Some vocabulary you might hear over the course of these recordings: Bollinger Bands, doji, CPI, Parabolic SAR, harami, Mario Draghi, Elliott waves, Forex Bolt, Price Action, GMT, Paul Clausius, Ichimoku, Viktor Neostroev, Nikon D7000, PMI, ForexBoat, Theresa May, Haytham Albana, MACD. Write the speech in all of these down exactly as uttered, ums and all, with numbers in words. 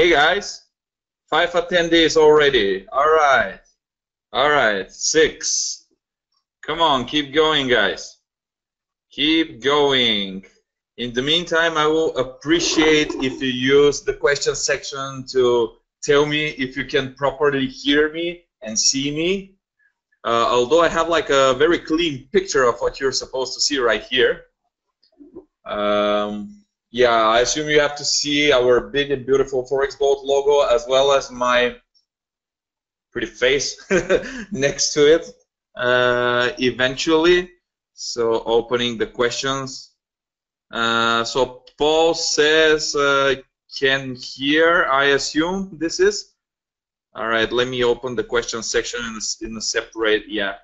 Hey guys, five attendees already. All right, all right, six. Come on, keep going, guys. Keep going. In the meantime, I will appreciate if you use the question section to tell me if you can properly hear me and see me. Uh, although I have like a very clean picture of what you're supposed to see right here. Um, yeah, I assume you have to see our big and beautiful ForexBoat logo as well as my pretty face next to it uh, eventually. So opening the questions. Uh, so Paul says, uh, can hear, I assume this is. All right, let me open the question section in a, in a separate, yeah.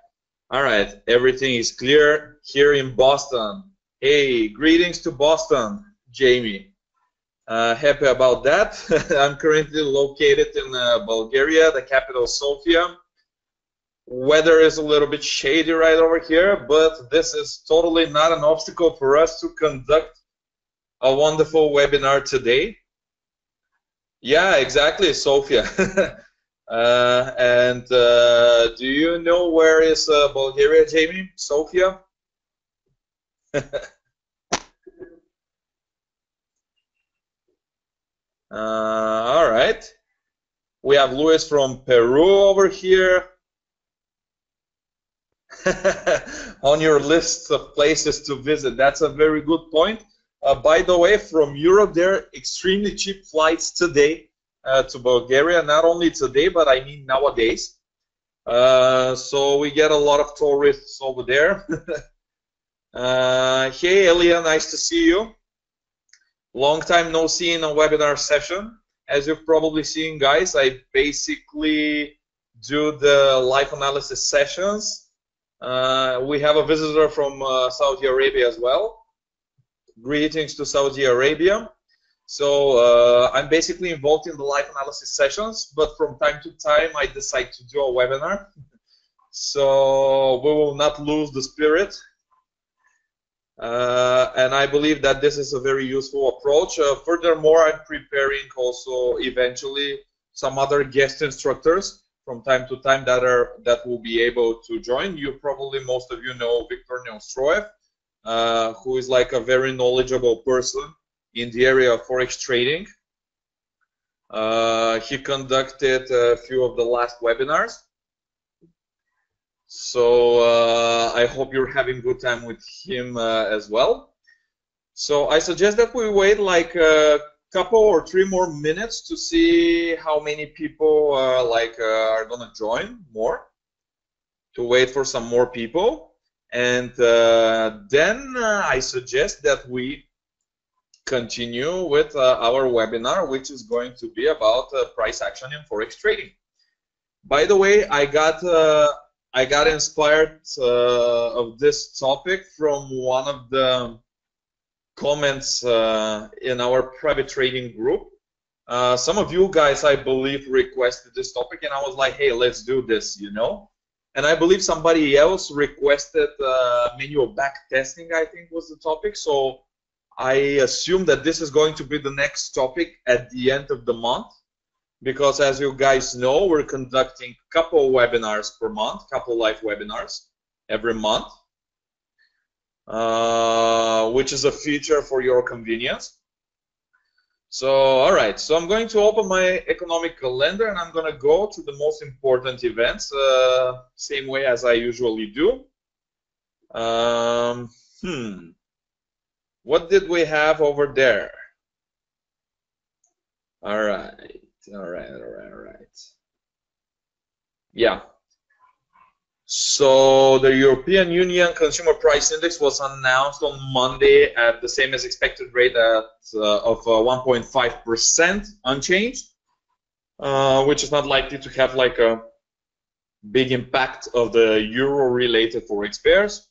All right, everything is clear here in Boston. Hey, greetings to Boston, Jamie. Uh, happy about that. I'm currently located in uh, Bulgaria, the capital, Sofia. Weather is a little bit shady right over here, but this is totally not an obstacle for us to conduct a wonderful webinar today. Yeah, exactly, Sofia. uh, and uh, do you know where is uh, Bulgaria, Jamie? Sofia? uh, all right. We have Luis from Peru over here. On your list of places to visit, that's a very good point. Uh, by the way, from Europe, there are extremely cheap flights today uh, to Bulgaria. Not only today, but I mean nowadays. Uh, so we get a lot of tourists over there. Uh, hey Elia, nice to see you. Long time no see in a webinar session. As you've probably seen, guys, I basically do the live analysis sessions. Uh, we have a visitor from uh, Saudi Arabia as well. Greetings to Saudi Arabia. So uh, I'm basically involved in the live analysis sessions, but from time to time I decide to do a webinar. So we will not lose the spirit. Uh, and I believe that this is a very useful approach. Uh, furthermore, I'm preparing also eventually some other guest instructors from time to time that are that will be able to join. You probably, most of you know Viktor Neostroev, uh, who is like a very knowledgeable person in the area of forex trading. Uh, he conducted a few of the last webinars. So uh, I hope you're having a good time with him uh, as well. So I suggest that we wait like a couple or three more minutes to see how many people uh, like uh, are gonna join more. To wait for some more people, and uh, then uh, I suggest that we continue with uh, our webinar, which is going to be about uh, price action in forex trading. By the way, I got. Uh, I got inspired uh, of this topic from one of the comments uh, in our private trading group. Uh, some of you guys, I believe, requested this topic, and I was like, hey, let's do this, you know? And I believe somebody else requested uh, manual backtesting, I think was the topic. So I assume that this is going to be the next topic at the end of the month. Because as you guys know, we're conducting a couple webinars per month, couple live webinars every month, uh, which is a feature for your convenience. So, all right, so I'm going to open my economic calendar and I'm going to go to the most important events, uh, same way as I usually do. Um, hmm, what did we have over there? All right. All right, all right, all right. Yeah. So the European Union Consumer Price Index was announced on Monday at the same as expected rate at, uh, of uh, one point five percent unchanged, uh, which is not likely to have like a big impact of the euro-related forex pairs.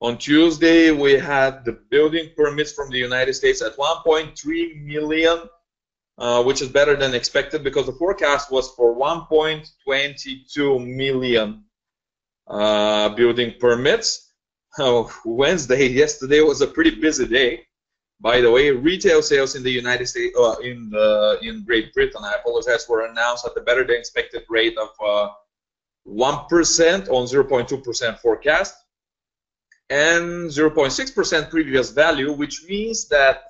On Tuesday, we had the building permits from the United States at one point three million. Uh, which is better than expected because the forecast was for one point two two million uh, building permits. Oh, Wednesday, yesterday was a pretty busy day. By the way, retail sales in the United States, uh, in the in Great Britain, I apologize, were announced at a better than expected rate of uh, one percent on zero point two percent forecast and zero point six percent previous value, which means that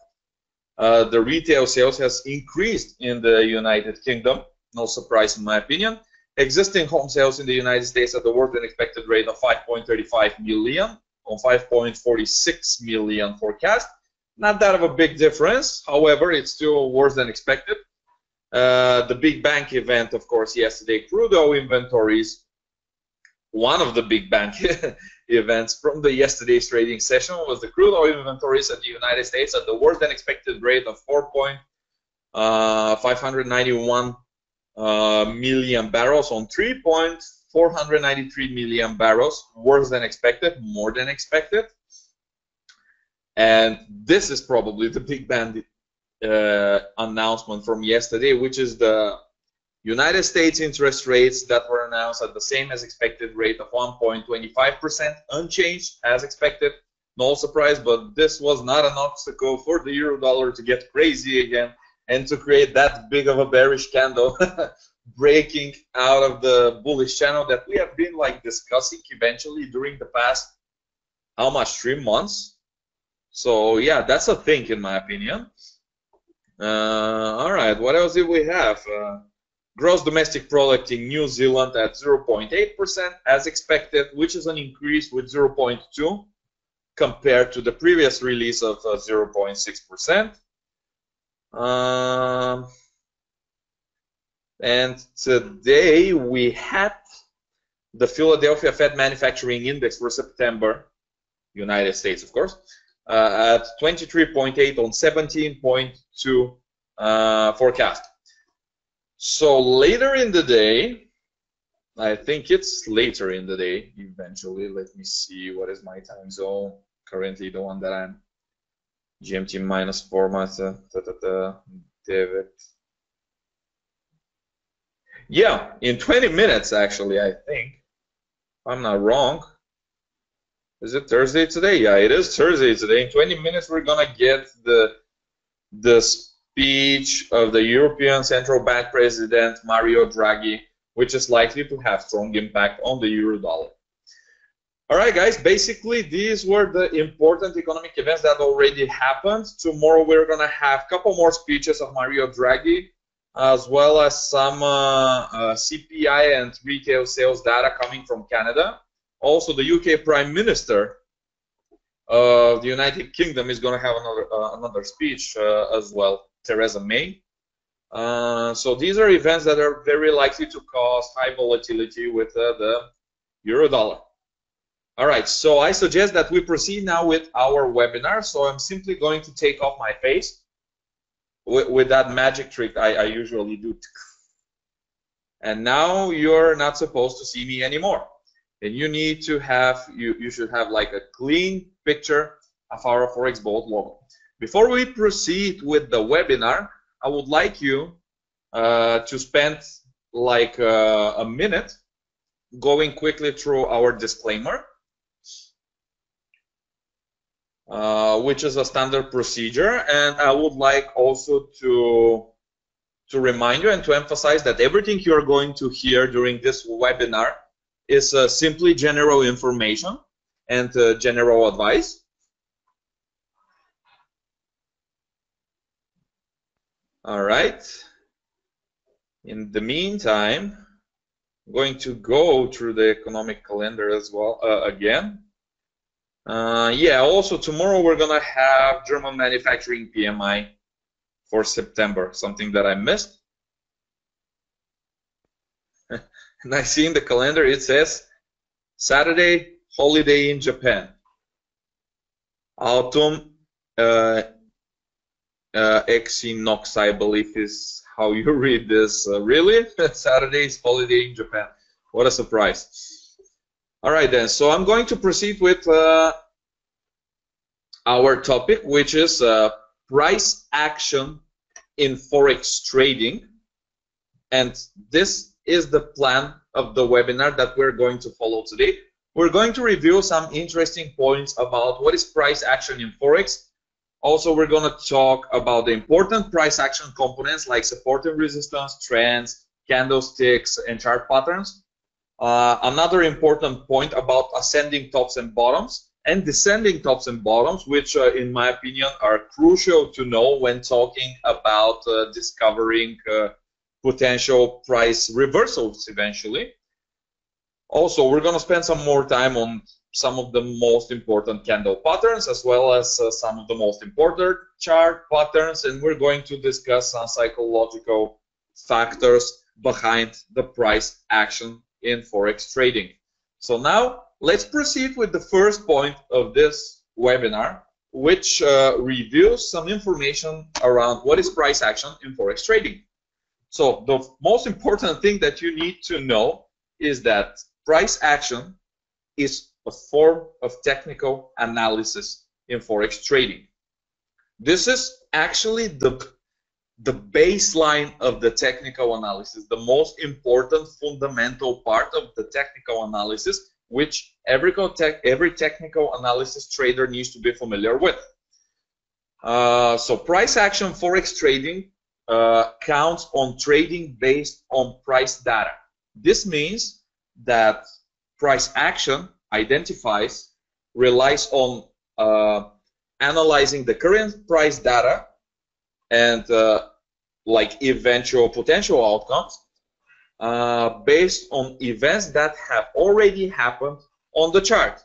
uh, the retail sales has increased in the United Kingdom. No surprise, in my opinion. Existing home sales in the United States at the worse than expected rate of five point three five million on five point four six million forecast. Not that of a big difference, however, it's still worse than expected. Uh, the big bank event, of course, yesterday, crude oil inventories, one of the big bank events from the yesterday's trading session was the crude oil inventories at the United States at the worse than expected rate of four point five nine one uh, million barrels on three point four nine three million barrels, worse than expected, more than expected. And this is probably the big bandit uh, announcement from yesterday, which is the United States interest rates that were announced at the same as expected rate of one point two five percent, unchanged as expected. No surprise, but this was not an obstacle for the euro dollar to get crazy again and to create that big of a bearish candle breaking out of the bullish channel that we have been like discussing eventually during the past, how much, three months? So yeah, that's a thing in my opinion. Uh, all right, what else did we have? Uh, gross domestic product in New Zealand at zero point eight percent as expected, which is an increase with zero point two compared to the previous release of uh, zero point six percent. Um, and today we had the Philadelphia Fed Manufacturing Index for September, United States, of course. Uh, at twenty-three point eight on seventeen point two uh, forecast. So later in the day, I think it's later in the day eventually. Let me see what is my time zone. Currently the one that I'm G M T minus format. Uh, da, da, da, David. Yeah, in twenty minutes actually, I think. If I'm not wrong. Is it Thursday today? Yeah, it is Thursday today. In twenty minutes, we're gonna get the the speech of the European Central Bank President Mario Draghi, which is likely to have strong impact on the euro dollar. All right, guys. Basically, these were the important economic events that already happened. Tomorrow, we're gonna have a couple more speeches of Mario Draghi, as well as some uh, uh, C P I and retail sales data coming from Canada. Also, the U K Prime Minister of the United Kingdom is going to have another uh, another speech uh, as well, Theresa May. Uh, so these are events that are very likely to cause high volatility with uh, the euro dollar. All right, so I suggest that we proceed now with our webinar. So I'm simply going to take off my face with, with that magic trick I, I usually do. And now you're not supposed to see me anymore. And you need to have, you, you should have like a clean picture of our Forex Bolt logo. Before we proceed with the webinar, I would like you uh, to spend like uh, a minute going quickly through our disclaimer, uh, which is a standard procedure. And I would like also to, to remind you and to emphasize that everything you're going to hear during this webinar is uh, simply general information and uh, general advice. All right. In the meantime, I'm going to go through the economic calendar as well uh, again. Uh, yeah, also tomorrow we're going to have German manufacturing P M I for September, something that I missed. And I see in the calendar it says Saturday holiday in Japan, autumn uh, uh, equinox, I believe is how you read this. Uh, really, Saturday is holiday in Japan. What a surprise! All right then, so I'm going to proceed with uh, our topic, which is uh, price action in forex trading, and this is the plan of the webinar that we're going to follow today. We're going to review some interesting points about what is price action in Forex, Also, we're going to talk about the important price action components like support and resistance, trends, candlesticks, and chart patterns. Uh, another important point about ascending tops and bottoms and descending tops and bottoms, which uh, in my opinion are crucial to know when talking about uh, discovering uh, potential price reversals eventually. Also, we're going to spend some more time on some of the most important candle patterns as well as uh, some of the most important chart patterns, and we're going to discuss some psychological factors behind the price action in Forex trading. So now let's proceed with the first point of this webinar, which uh, reveals some information around what is price action in Forex trading. So the most important thing that you need to know is that price action is a form of technical analysis in Forex trading. This is actually the the baseline of the technical analysis, the most important fundamental part of the technical analysis, which every tech, every technical analysis trader needs to be familiar with. Uh, so price action Forex trading uh, counts on trading based on price data. This means that price action identifies, relies on uh, analyzing the current price data and uh, like eventual potential outcomes uh, based on events that have already happened on the chart.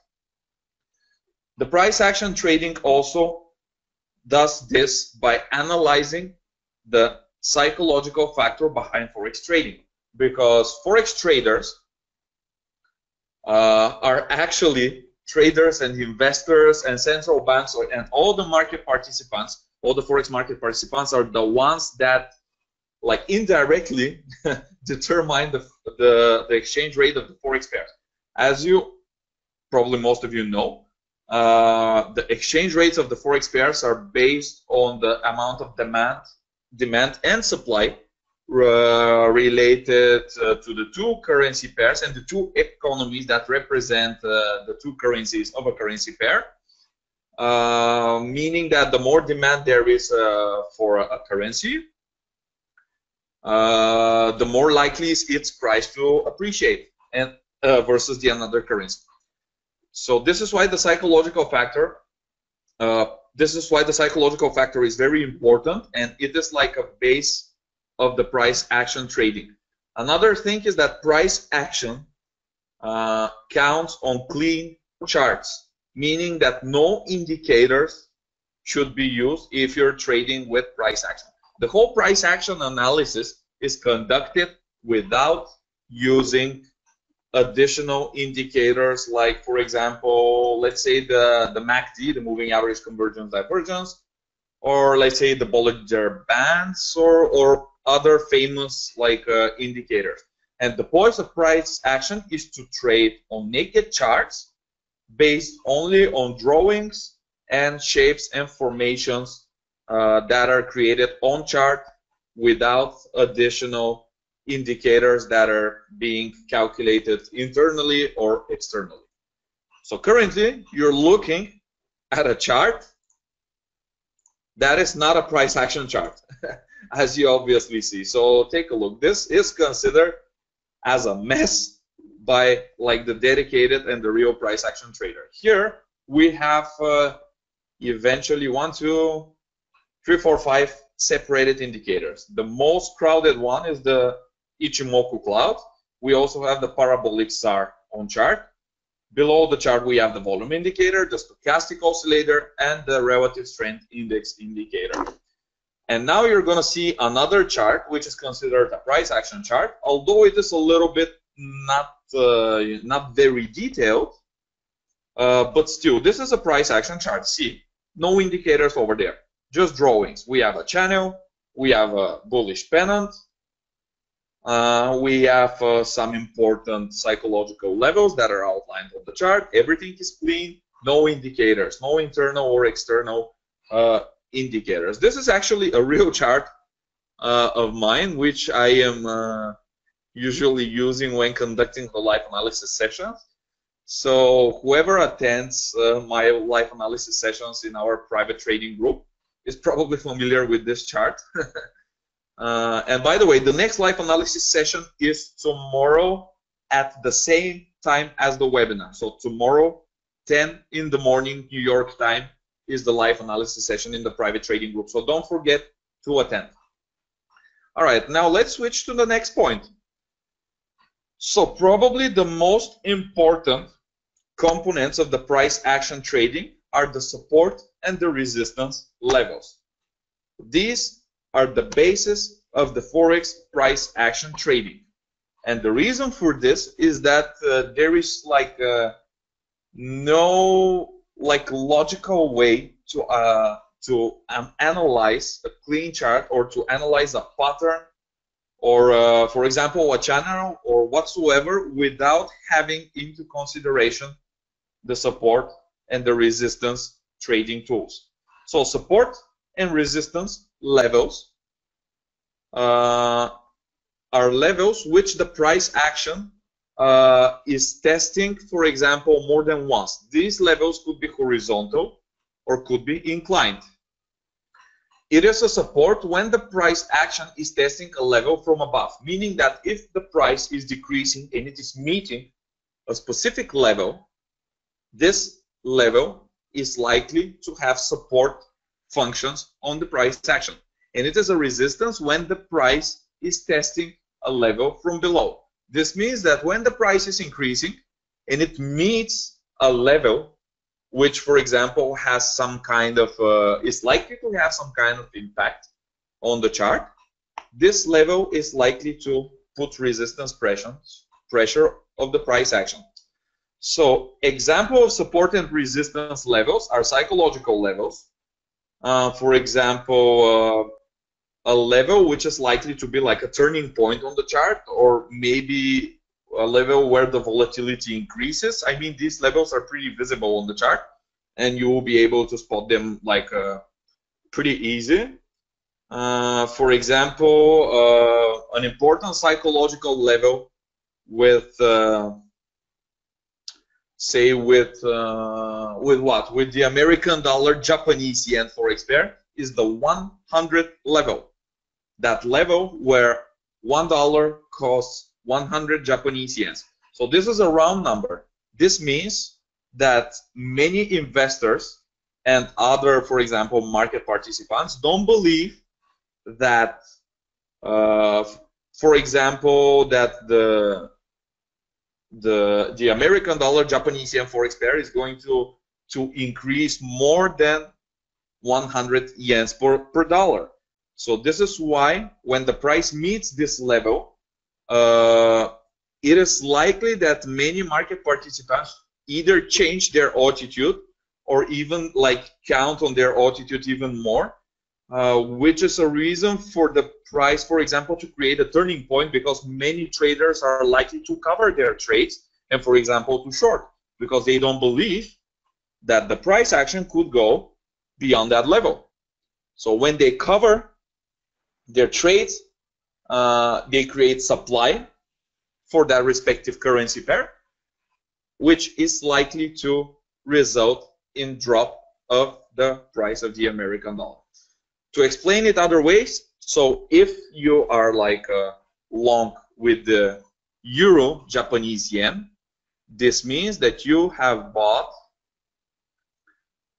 The price action trading also does this by analyzing the psychological factor behind Forex trading, because Forex traders uh, are actually traders and investors and central banks and all the market participants. All the Forex market participants are the ones that, like, indirectly determine the, the, the exchange rate of the Forex pairs. As you, probably most of you know, uh, the exchange rates of the Forex pairs are based on the amount of demand, demand and supply uh, related uh, to the two currency pairs and the two economies that represent uh, the two currencies of a currency pair. Uh, meaning that the more demand there is uh, for a, a currency, uh, the more likely is its price to appreciate and uh, versus the another currency. So this is why the psychological factor, uh, this is why the psychological factor is very important, and it is like a base of the price action trading. Another thing is that price action uh, counts on clean charts, meaning that no indicators should be used if you're trading with price action. The whole price action analysis is conducted without using additional indicators like, for example, let's say the, the M A C D, the Moving Average Convergence Divergence, or let's say the Bollinger Bands, or, or other famous like uh, indicators. And the point of price action is to trade on naked charts based only on drawings and shapes and formations uh, that are created on chart without additional indicators that are being calculated internally or externally. So currently you're looking at a chart that is not a price action chart, as you obviously see. So take a look. This is considered as a mess by like the dedicated and the real price action trader. Here we have uh, eventually one, two, three, four, five separated indicators. The most crowded one is the Ichimoku cloud. We also have the Parabolic S A R on chart. Below the chart we have the volume indicator, the stochastic oscillator, and the relative strength index indicator. And now you're going to see another chart which is considered a price action chart, although it is a little bit not uh, not very detailed, uh, but still this is a price action chart. See, no indicators over there, just drawings. We have a channel, we have a bullish pennant, uh, we have uh, some important psychological levels that are outlined on the chart. Everything is clean, no indicators, no internal or external uh, indicators. This is actually a real chart uh, of mine, which I am uh, usually using when conducting the live analysis sessions. So whoever attends uh, my live analysis sessions in our private trading group is probably familiar with this chart. Uh, and by the way, the next live analysis session is tomorrow at the same time as the webinar. So tomorrow, ten in the morning, New York time, is the live analysis session in the private trading group. So don't forget to attend. All right, now let's switch to the next point. So probably the most important components of the price action trading are the support and the resistance levels. These are the basis of the Forex price action trading. And the reason for this is that uh, there is like uh, no like logical way to uh, to um, analyze a clean chart or to analyze a pattern or, uh, for example, a channel or whatsoever without having into consideration the support and the resistance trading tools. So support and resistance levels uh, are levels which the price action uh, is testing, for example, more than once. These levels could be horizontal or could be inclined. It is a support when the price action is testing a level from above, meaning that if the price is decreasing and it is meeting a specific level, this level is likely to have support functions on the price action. And it is a resistance when the price is testing a level from below. This means that when the price is increasing and it meets a level which, for example, has some kind of uh, is likely to have some kind of impact on the chart, this level is likely to put resistance pressure pressure of the price action. So example of support and resistance levels are psychological levels. Uh, for example, uh, a level which is likely to be like a turning point on the chart, or maybe a level where the volatility increases. I mean, these levels are pretty visible on the chart, and you will be able to spot them like uh, pretty easy. Uh, for example, uh, an important psychological level with uh, say with uh, with what? With the American dollar, Japanese yen forex pair is the one hundred level. That level where one dollar costs one hundred Japanese yen. So this is a round number. This means that many investors and other, for example, market participants don't believe that, uh, for example, that the The, the American dollar, Japanese yen forex pair is going to, to increase more than one hundred yens per, per dollar. So this is why when the price meets this level, uh, it is likely that many market participants either change their attitude or even like count on their attitude even more, uh, which is a reason for the price, for example, to create a turning point, because many traders are likely to cover their trades and, for example, to short, because they don't believe that the price action could go beyond that level. So when they cover their trades, uh, they create supply for that respective currency pair, which is likely to result in drop of the price of the American dollar. To explain it other ways, so if you are like uh, long with the euro Japanese yen, this means that you have bought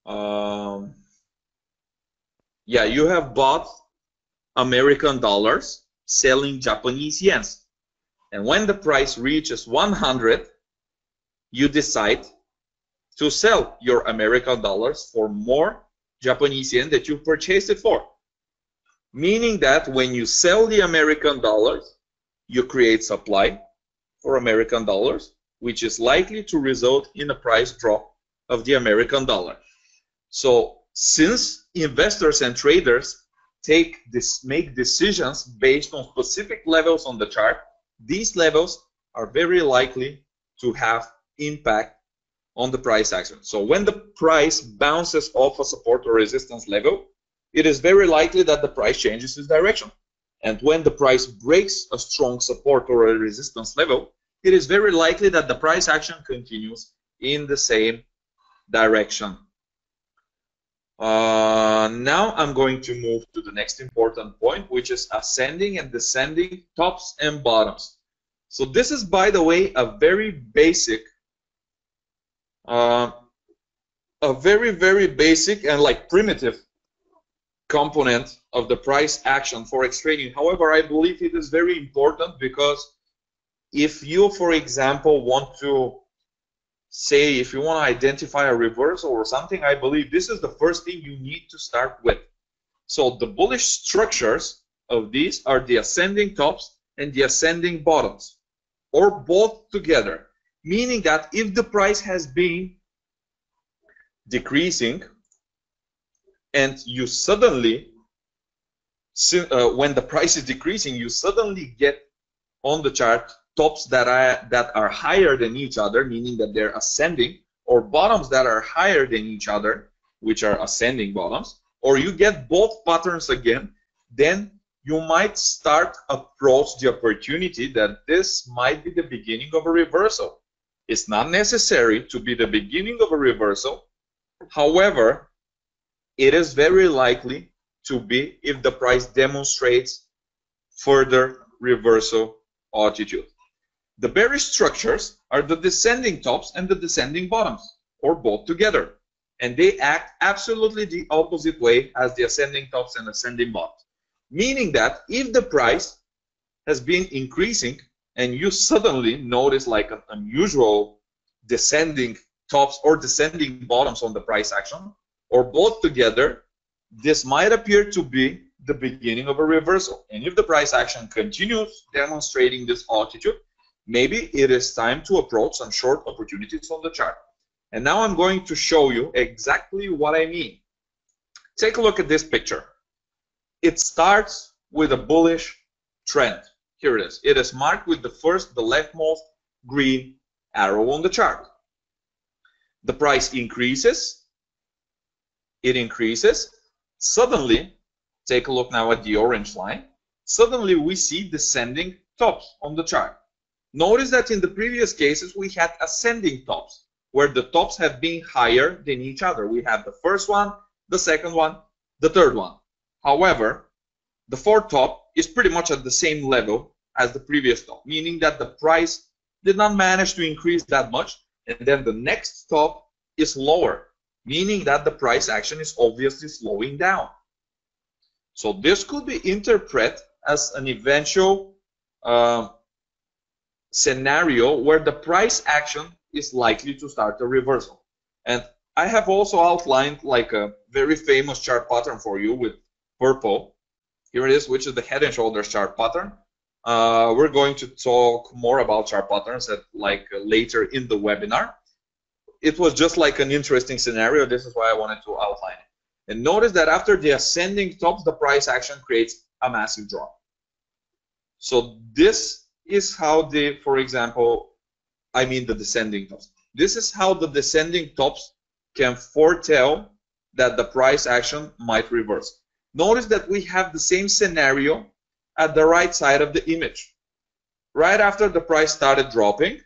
um, yeah you have bought American dollars selling Japanese yens, and when the price reaches one hundred, you decide to sell your American dollars for more Japanese yen that you purchased it for. Meaning that when you sell the American dollars, you create supply for American dollars, which is likely to result in a price drop of the American dollar. So since investors and traders take this, make decisions based on specific levels on the chart, these levels are very likely to have impact on the price action. So when the price bounces off a support or resistance level, it is very likely that the price changes its direction. And when the price breaks a strong support or a resistance level, it is very likely that the price action continues in the same direction. Uh, now I'm going to move to the next important point, which is ascending and descending tops and bottoms. So this is, by the way, a very basic, uh, a very, very basic and like primitive component of the price action forex trading. However, I believe it is very important because if you, for example, want to say, if you want to identify a reversal or something, I believe this is the first thing you need to start with. So the bullish structures of these are the ascending tops and the ascending bottoms, or both together, meaning that if the price has been decreasing and you suddenly, uh, when the price is decreasing, you suddenly get on the chart tops that are, that are higher than each other, meaning that they're ascending, or bottoms that are higher than each other, which are ascending bottoms, or you get both patterns again, then you might start approach the opportunity that this might be the beginning of a reversal. It's not necessary to be the beginning of a reversal. However, it is very likely to be if the price demonstrates further reversal attitude. The bearish structures are the descending tops and the descending bottoms, or both together, and they act absolutely the opposite way as the ascending tops and ascending bottoms, meaning that if the price has been increasing and you suddenly notice like an unusual descending tops or descending bottoms on the price action, or both together, this might appear to be the beginning of a reversal. And if the price action continues demonstrating this altitude, maybe it is time to approach some short opportunities on the chart. And now I'm going to show you exactly what I mean. Take a look at this picture. It starts with a bullish trend. Here it is. It is marked with the first, the leftmost green arrow on the chart. The price increases. It increases. Suddenly, take a look now at the orange line. Suddenly, we see descending tops on the chart. Notice that in the previous cases, we had ascending tops, where the tops have been higher than each other. We have the first one, the second one, the third one. However, the fourth top is pretty much at the same level as the previous top, meaning that the price did not manage to increase that much, and then the next top is lower, meaning that the price action is obviously slowing down. So this could be interpreted as an eventual uh, scenario where the price action is likely to start a reversal. And I have also outlined like a very famous chart pattern for you with purple. Here it is, which is the head and shoulders chart pattern. Uh, we're going to talk more about chart patterns at, like later in the webinar. It was just like an interesting scenario. This is why I wanted to outline it. And notice that after the ascending tops, the price action creates a massive drop. So this is how the, for example, I mean the descending tops. This is how the descending tops can foretell that the price action might reverse. Notice that we have the same scenario at the right side of the image. Right after the price started dropping,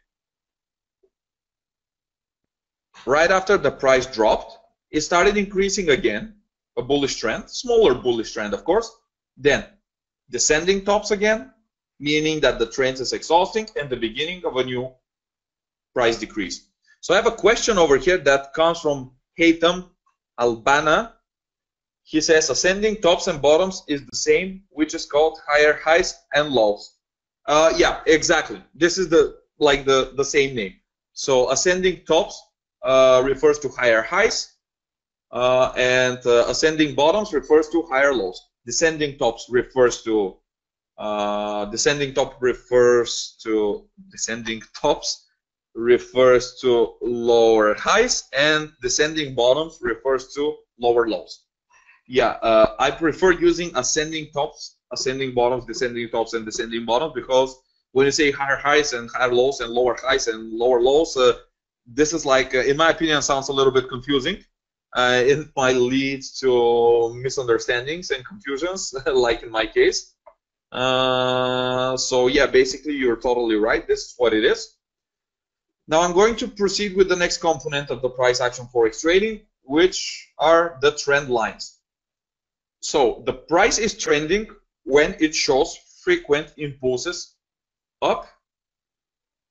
right after the price dropped, it started increasing again, a bullish trend, smaller bullish trend, of course. Then descending tops again, meaning that the trend is exhausting and the beginning of a new price decrease. So I have a question over here that comes from Haytham Albana. He says, ascending tops and bottoms is the same, which is called higher highs and lows. Uh, yeah, exactly. This is the like the, the same name. So ascending tops uh, refers to higher highs. Uh, and uh, ascending bottoms refers to higher lows. Descending tops refers to uh, descending top refers to descending tops refers to lower highs, and descending bottoms refers to lower lows. Yeah, uh, I prefer using ascending tops, ascending bottoms, descending tops, and descending bottoms, because when you say higher highs and higher lows and lower highs and lower lows, uh, this is like, uh, in my opinion, sounds a little bit confusing. Uh, it might lead to misunderstandings and confusions, like in my case. Uh, so yeah, basically you're totally right. This is what it is. Now I'm going to proceed with the next component of the price action forex trading, which are the trend lines. So the price is trending when it shows frequent impulses up,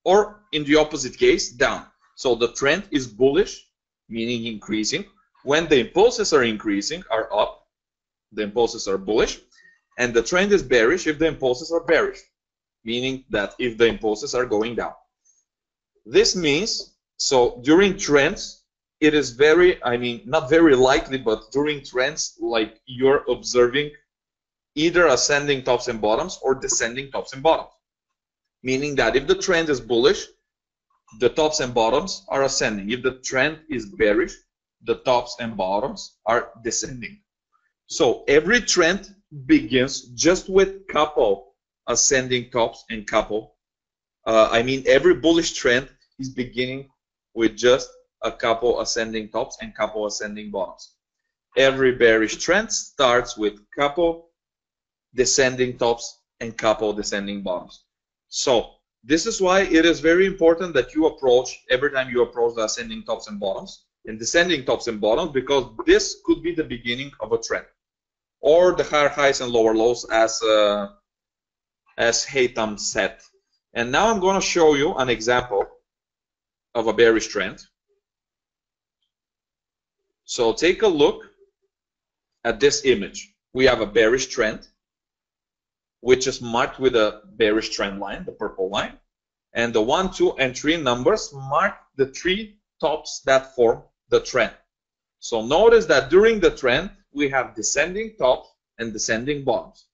or in the opposite case, down. So the trend is bullish, meaning increasing. When the impulses are increasing, are up, the impulses are bullish. And the trend is bearish if the impulses are bearish, meaning that if the impulses are going down. This means, so during trends, it is very, I mean, not very likely, but during trends, like you're observing either ascending tops and bottoms or descending tops and bottoms. Meaning that if the trend is bullish, the tops and bottoms are ascending. If the trend is bearish, the tops and bottoms are descending. So every trend begins just with couple ascending tops and couple uh, I mean every bullish trend is beginning with just a couple ascending tops and couple ascending bottoms. Every bearish trend starts with couple descending tops and couple descending bottoms. So this is why it is very important that you approach every time you approach the ascending tops and bottoms and descending tops and bottoms, because this could be the beginning of a trend, or the higher highs and lower lows, as uh, as Haytham said. And now I'm going to show you an example of a bearish trend. So take a look at this image. We have a bearish trend, which is marked with a bearish trend line, the purple line. And the one, two, and three numbers mark the three tops that form the trend. So notice that during the trend, we have descending tops and descending bottoms.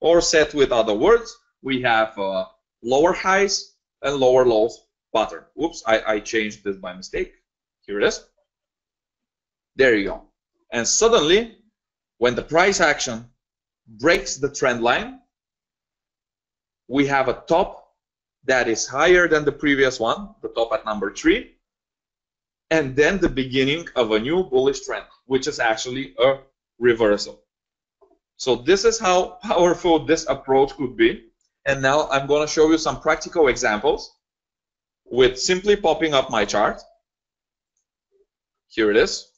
Or said with other words, we have uh, lower highs and lower lows pattern. Oops, I, I changed this by mistake. Here it is. There you go. And suddenly, when the price action breaks the trend line, we have a top that is higher than the previous one, the top at number three, and then the beginning of a new bullish trend, which is actually a reversal. So this is how powerful this approach could be. And now I'm going to show you some practical examples with simply popping up my chart. Here it is.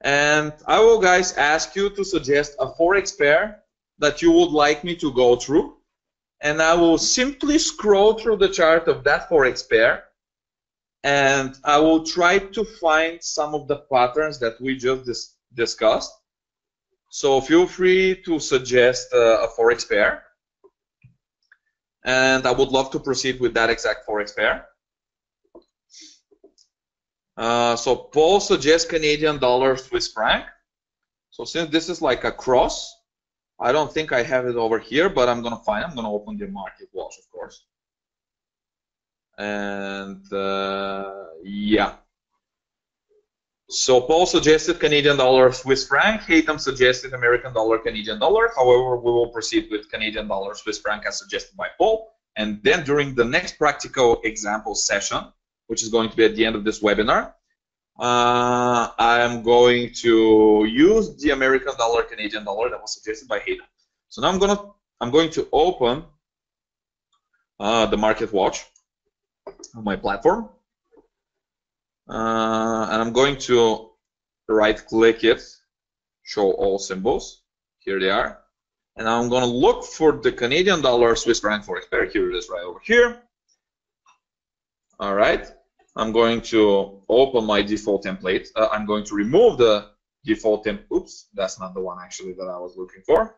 And I will, guys, ask you to suggest a forex pair that you would like me to go through. And I will simply scroll through the chart of that forex pair, and I will try to find some of the patterns that we just discussed. discussed. So feel free to suggest uh, a forex pair, and I would love to proceed with that exact forex pair. Uh, so Paul suggests Canadian dollar Swiss franc. So since this is like a cross, I don't think I have it over here, but I'm gonna find, I'm gonna open the market watch, of course. And uh, yeah. So Paul suggested Canadian dollar Swiss franc, Haytham suggested American dollar Canadian dollar. However, we will proceed with Canadian dollar Swiss franc as suggested by Paul. And then during the next practical example session, which is going to be at the end of this webinar, uh, I am going to use the American dollar Canadian dollar that was suggested by Haytham. So now I'm gonna I'm going to open uh, the market watch on my platform. Uh, and I'm going to right-click it, show all symbols. Here they are. And I'm going to look for the Canadian dollar Swiss franc forex pair. Here it is, right over here. All right. I'm going to open my default template. Uh, I'm going to remove the default template. Oops, that's not the one actually that I was looking for.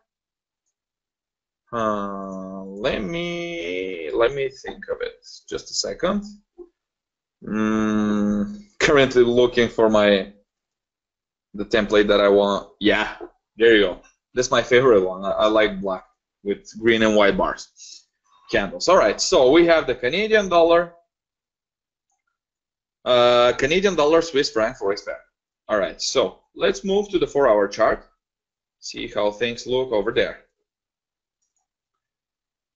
Uh, let me let me think of it. Just a second. Mm, currently looking for my the template that I want. Yeah, there you go. That's my favorite one. I, I like black with green and white bars candles. All right, so we have the Canadian dollar, uh, Canadian dollar Swiss franc forex pair. All right, so let's move to the four-hour chart. See how things look over there.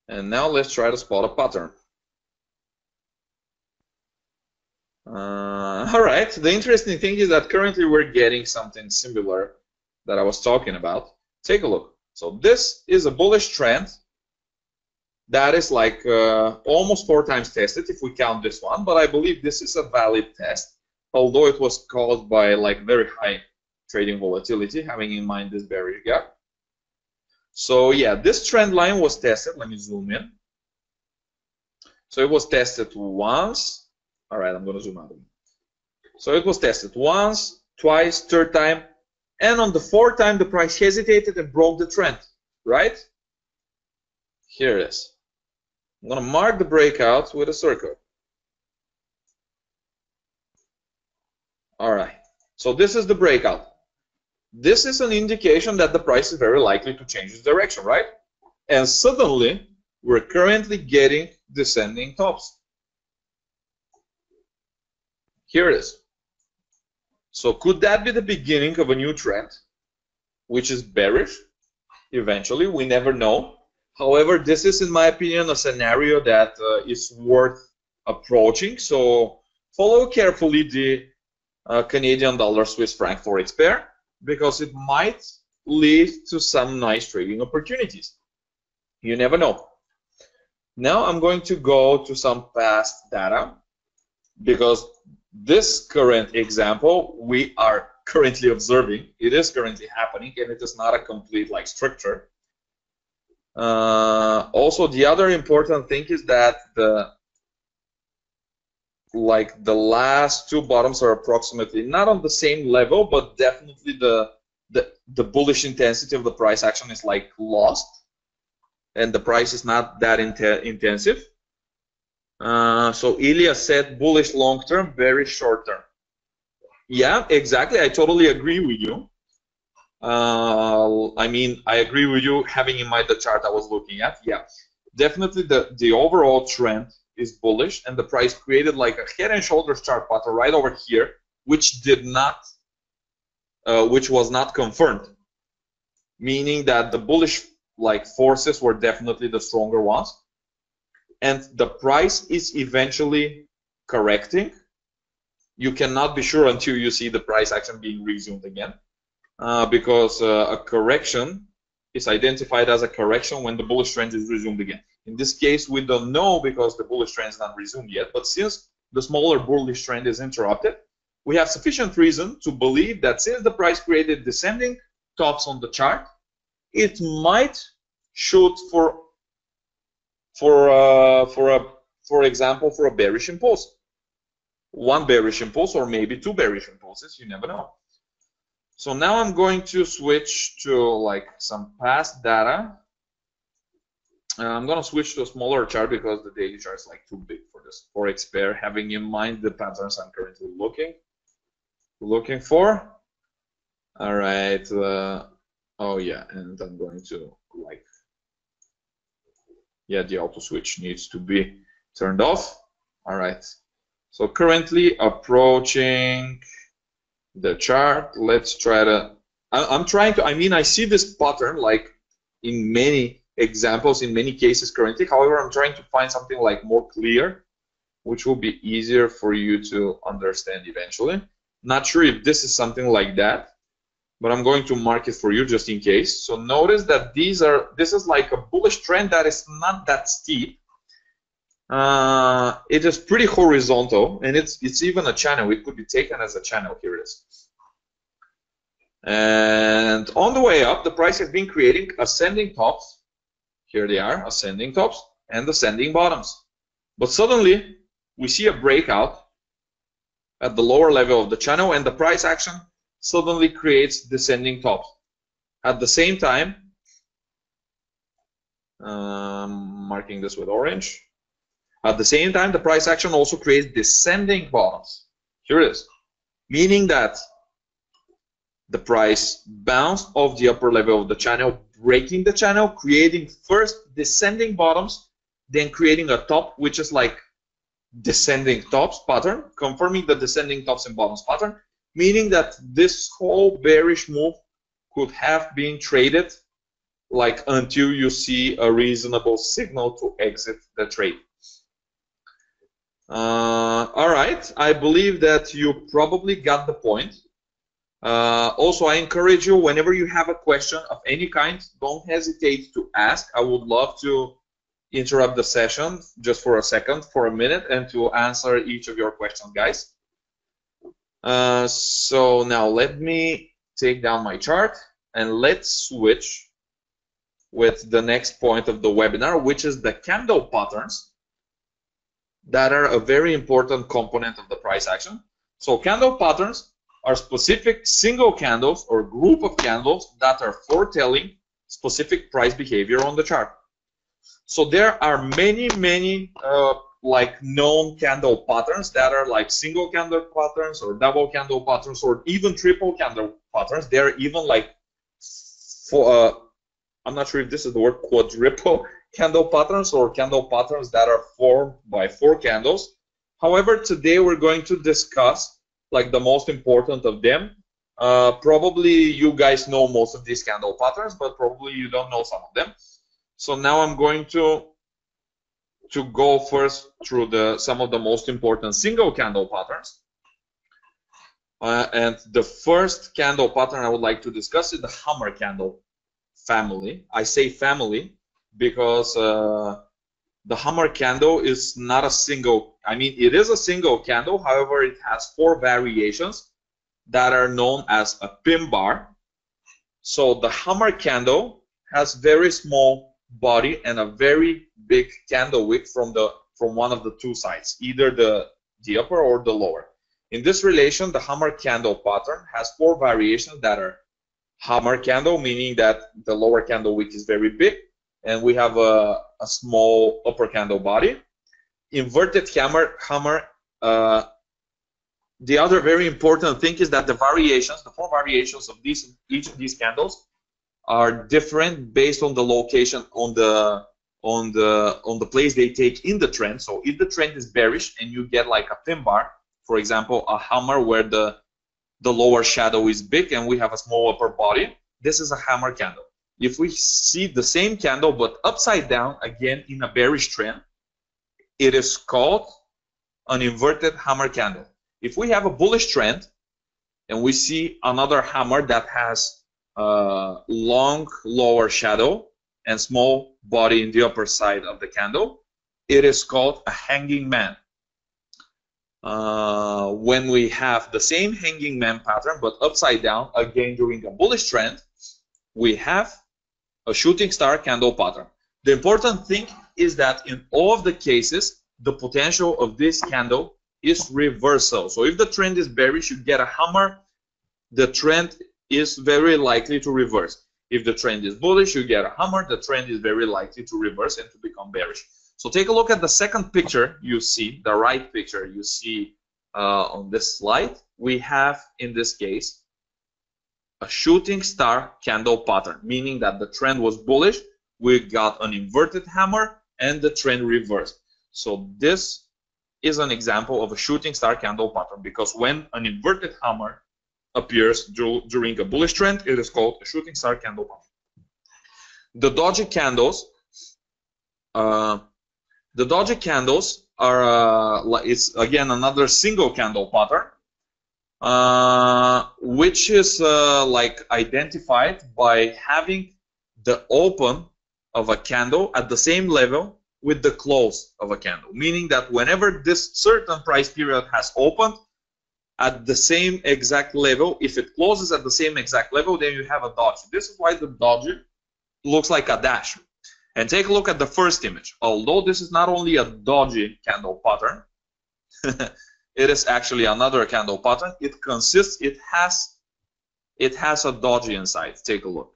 And now let's try to spot a pattern. Uh, all right, the interesting thing is that currently we're getting something similar that I was talking about. Take a look. So this is a bullish trend that is like uh, almost four times tested if we count this one, but I believe this is a valid test, although it was caused by like very high trading volatility, having in mind this barrier gap. So yeah, this trend line was tested. Let me zoom in. So it was tested once. All right, I'm going to zoom out. So it was tested once, twice, third time, and on the fourth time the price hesitated and broke the trend, right? Here it is. I'm going to mark the breakout with a circle. All right, so this is the breakout. This is an indication that the price is very likely to change its direction, right? And suddenly, we're currently getting descending tops. Here it is. So could that be the beginning of a new trend, which is bearish? Eventually, we never know. However, this is, in my opinion, a scenario that uh, is worth approaching. So follow carefully the uh, Canadian dollar Swiss franc forex pair, because it might lead to some nice trading opportunities. You never know. Now I'm going to go to some past data, because this current example we are currently observing. It is currently happening, and it is not a complete like structure. Uh, also, the other important thing is that the like the last two bottoms are approximately not on the same level, but definitely the the the bullish intensity of the price action is like lost, and the price is not that intensive. Uh, so Ilya said bullish long term, bearish short term. Yeah, exactly. I totally agree with you. Uh, I mean, I agree with you, having in mind the chart I was looking at. Yeah, definitely the the overall trend is bullish, and the price created like a head and shoulders chart pattern right over here, which did not, uh, which was not confirmed, meaning that the bullish like forces were definitely the stronger ones, and the price is eventually correcting. You cannot be sure until you see the price action being resumed again, uh, because uh, a correction is identified as a correction when the bullish trend is resumed again. In this case, we don't know because the bullish trend is not resumed yet, but since the smaller bullish trend is interrupted, we have sufficient reason to believe that since the price created descending tops on the chart, it might shoot for, for, uh, for, a, for example, for a bearish impulse. One bearish impulse or maybe two bearish impulses, you never know. So now I'm going to switch to like some past data. Uh, I'm going to switch to a smaller chart because the daily chart is like too big for this forex pair, having in mind the patterns I'm currently looking looking for. All right. Uh, oh, yeah. And I'm going to like, yeah, the auto switch needs to be turned off. All right. So currently approaching the chart. Let's try to, I, I'm trying to, I mean, I see this pattern like in many examples in many cases currently. However, I'm trying to find something like more clear, which will be easier for you to understand eventually. Not sure if this is something like that, but I'm going to mark it for you just in case. So notice that these are, this is like a bullish trend that is not that steep. Uh, it is pretty horizontal, and it's it's even a channel. It could be taken as a channel. Here it is. And on the way up, the price has been creating ascending tops. Here they are, ascending tops and ascending bottoms. But suddenly, we see a breakout at the lower level of the channel, and the price action suddenly creates descending tops. At the same time, um, marking this with orange, at the same time, the price action also creates descending bottoms. Here it is, meaning that the price bounced off the upper level of the channel, breaking the channel, creating first descending bottoms, then creating a top, which is like descending tops pattern, confirming the descending tops and bottoms pattern, meaning that this whole bearish move could have been traded like until you see a reasonable signal to exit the trade. Uh, all right, I believe that you probably got the point. Uh, also, I encourage you, whenever you have a question of any kind, don't hesitate to ask. I would love to interrupt the session just for a second, for a minute, and to answer each of your questions, guys. Uh, so now let me take down my chart and let's switch with the next point of the webinar, which is the candle patterns that are a very important component of the price action. So candle patterns are specific single candles or group of candles that are foretelling specific price behavior on the chart. So there are many, many uh, like known candle patterns that are like single candle patterns or double candle patterns or even triple candle patterns. They're even like for uh, I'm not sure if this is the word, quadruple candle patterns or candle patterns that are formed by four candles. However, today we're going to discuss like the most important of them. Uh, probably you guys know most of these candle patterns, but probably you don't know some of them. So now I'm going to to go first through the some of the most important single candle patterns. Uh, and the first candle pattern I would like to discuss is the hammer candle family. I say family because uh, the hammer candle is not a single, I mean it is a single candle, however it has four variations that are known as a pin bar. So the hammer candle has very small body and a very big candle wick from the from one of the two sides, either the the upper or the lower. In this relation, the hammer candle pattern has four variations that are hammer candle, meaning that the lower candle wick is very big and we have a, a small upper candle body. Inverted hammer hammer. Uh, the other very important thing is that the variations, the four variations of these each of these candles are different based on the location on the on the on the place they take in the trend. So if the trend is bearish and you get like a pin bar, for example, a hammer where the the lower shadow is big and we have a small upper body, this is a hammer candle. If we see the same candle but upside down again in a bearish trend, it is called an inverted hammer candle. If we have a bullish trend and we see another hammer that has Uh, long lower shadow and small body in the upper side of the candle, it is called a hanging man. Uh, when we have the same hanging man pattern but upside down again during a bullish trend, we have a shooting star candle pattern. The important thing is that in all of the cases the potential of this candle is reversal. So if the trend is bearish, you get a hammer, the trend is very likely to reverse. If the trend is bullish, you get a hammer, the trend is very likely to reverse and to become bearish. So take a look at the second picture you see, the right picture you see uh, on this slide. We have, in this case, a shooting star candle pattern, meaning that the trend was bullish, we got an inverted hammer, and the trend reversed. So this is an example of a shooting star candle pattern, because when an inverted hammer appears during a bullish trend, it is called a shooting star candle pattern. The dodgy candles, uh, the dodgy candles are uh, it's again another single candle pattern, uh, which is uh, like identified by having the open of a candle at the same level with the close of a candle, meaning that whenever this certain price period has opened at the same exact level, if it closes at the same exact level, then you have a dodge. This is why the dodge looks like a dash. And take a look at the first image. Although this is not only a dodgy candle pattern, it is actually another candle pattern. It consists, it has, it has a dodgy inside. Take a look.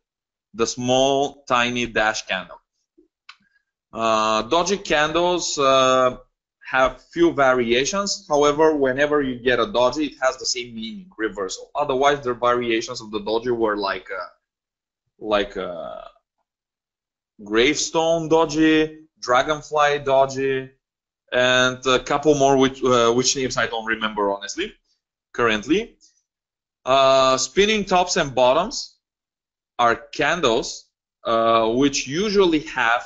The small, tiny dash candle. Uh, dodgy candles Uh, have few variations, however, whenever you get a dodgy, it has the same meaning, reversal. Otherwise, the variations of the dodgy were like a, like a gravestone dodgy, dragonfly dodgy, and a couple more which, uh, which names I don't remember, honestly, currently. Uh, spinning tops and bottoms are candles uh, which usually have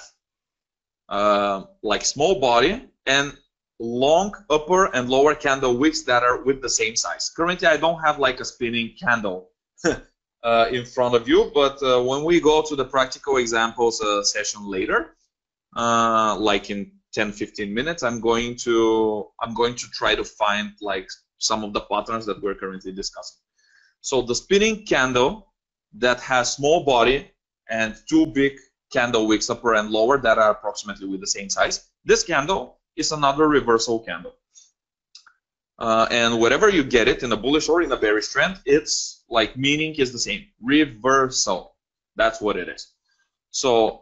uh, like small body and long upper and lower candle wicks that are with the same size. Currently, I don't have like a spinning candle uh, in front of you. But uh, when we go to the practical examples uh, session later, uh, like in ten to fifteen minutes, I'm going to I'm going to try to find like some of the patterns that we're currently discussing. So the spinning candle that has small body and two big candle wicks, upper and lower, that are approximately with the same size. This candle is another reversal candle. Uh, and wherever you get it, in a bullish or in a bearish trend, it's like meaning is the same. Reversal. That's what it is. So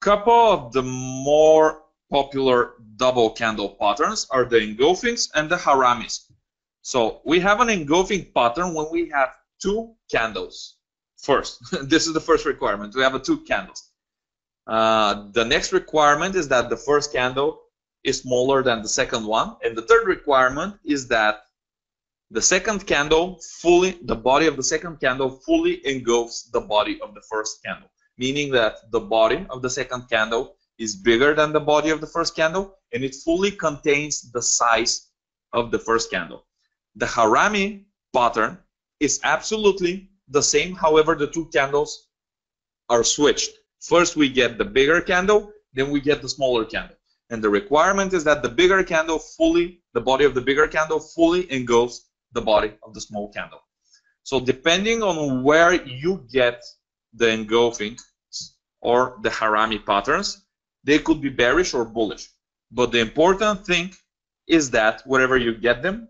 couple of the more popular double candle patterns are the engulfings and the haramis. So we have an engulfing pattern when we have two candles. First, this is the first requirement. We have a two candles. Uh, the next requirement is that the first candle is smaller than the second one, and the third requirement is that the second candle fully, the body of the second candle fully engulfs the body of the first candle, meaning that the body of the second candle is bigger than the body of the first candle, and it fully contains the size of the first candle. The harami pattern is absolutely the same, however, the two candles are switched. First we get the bigger candle, then we get the smaller candle. And the requirement is that the bigger candle fully, the body of the bigger candle fully engulfs the body of the small candle. So depending on where you get the engulfing or the harami patterns, they could be bearish or bullish. But the important thing is that wherever you get them,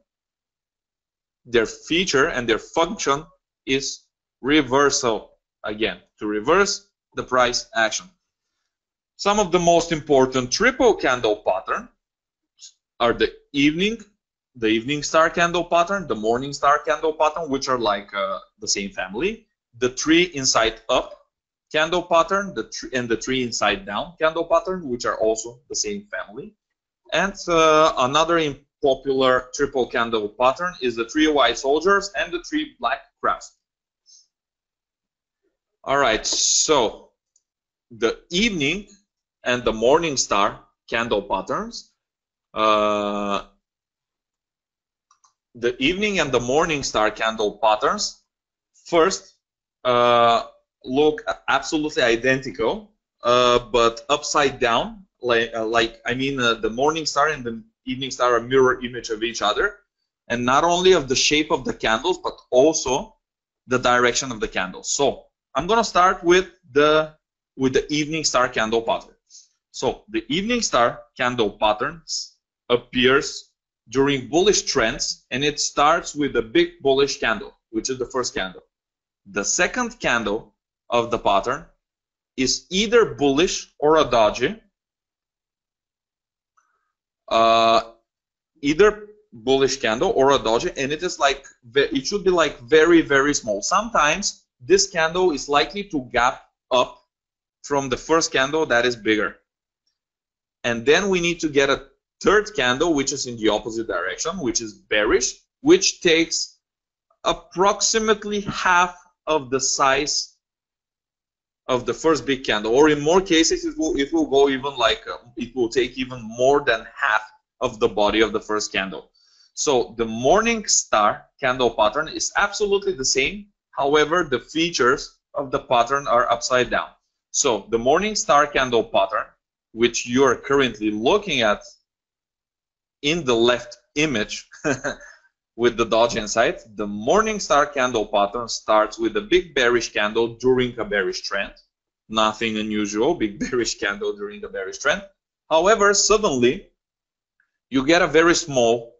their feature and their function is reversal, again, to reverse the price action. Some of the most important triple candle pattern are the evening, the evening star candle pattern, the morning star candle pattern, which are like uh, the same family, the three inside up candle pattern, the and the three inside down candle pattern, which are also the same family. And uh, another popular triple candle pattern is the three white soldiers and the three black crabs. All right, so the evening and the morning star candle patterns. Uh, the evening and the morning star candle patterns first uh, look absolutely identical, uh, but upside down. Like, uh, like I mean, uh, the morning star and the evening star are mirror image of each other, and not only of the shape of the candles, but also the direction of the candles. So I'm gonna start with the with the evening star candle pattern. So the evening star candle patterns appears during bullish trends, and it starts with a big bullish candle, which is the first candle. The second candle of the pattern is either bullish or a doji, uh, either bullish candle or a doji, and it is like, it should be like very, very small. Sometimes this candle is likely to gap up from the first candle that is bigger. And then we need to get a third candle, which is in the opposite direction, which is bearish, which takes approximately half of the size of the first big candle. Or in more cases, it will, it will go even like, uh, it will take even more than half of the body of the first candle. So the morning star candle pattern is absolutely the same. However, the features of the pattern are upside down. So the morning star candle pattern, which you are currently looking at in the left image with the doji inside, the morning star candle pattern starts with a big bearish candle during a bearish trend. Nothing unusual, big bearish candle during the bearish trend. However, suddenly you get a very small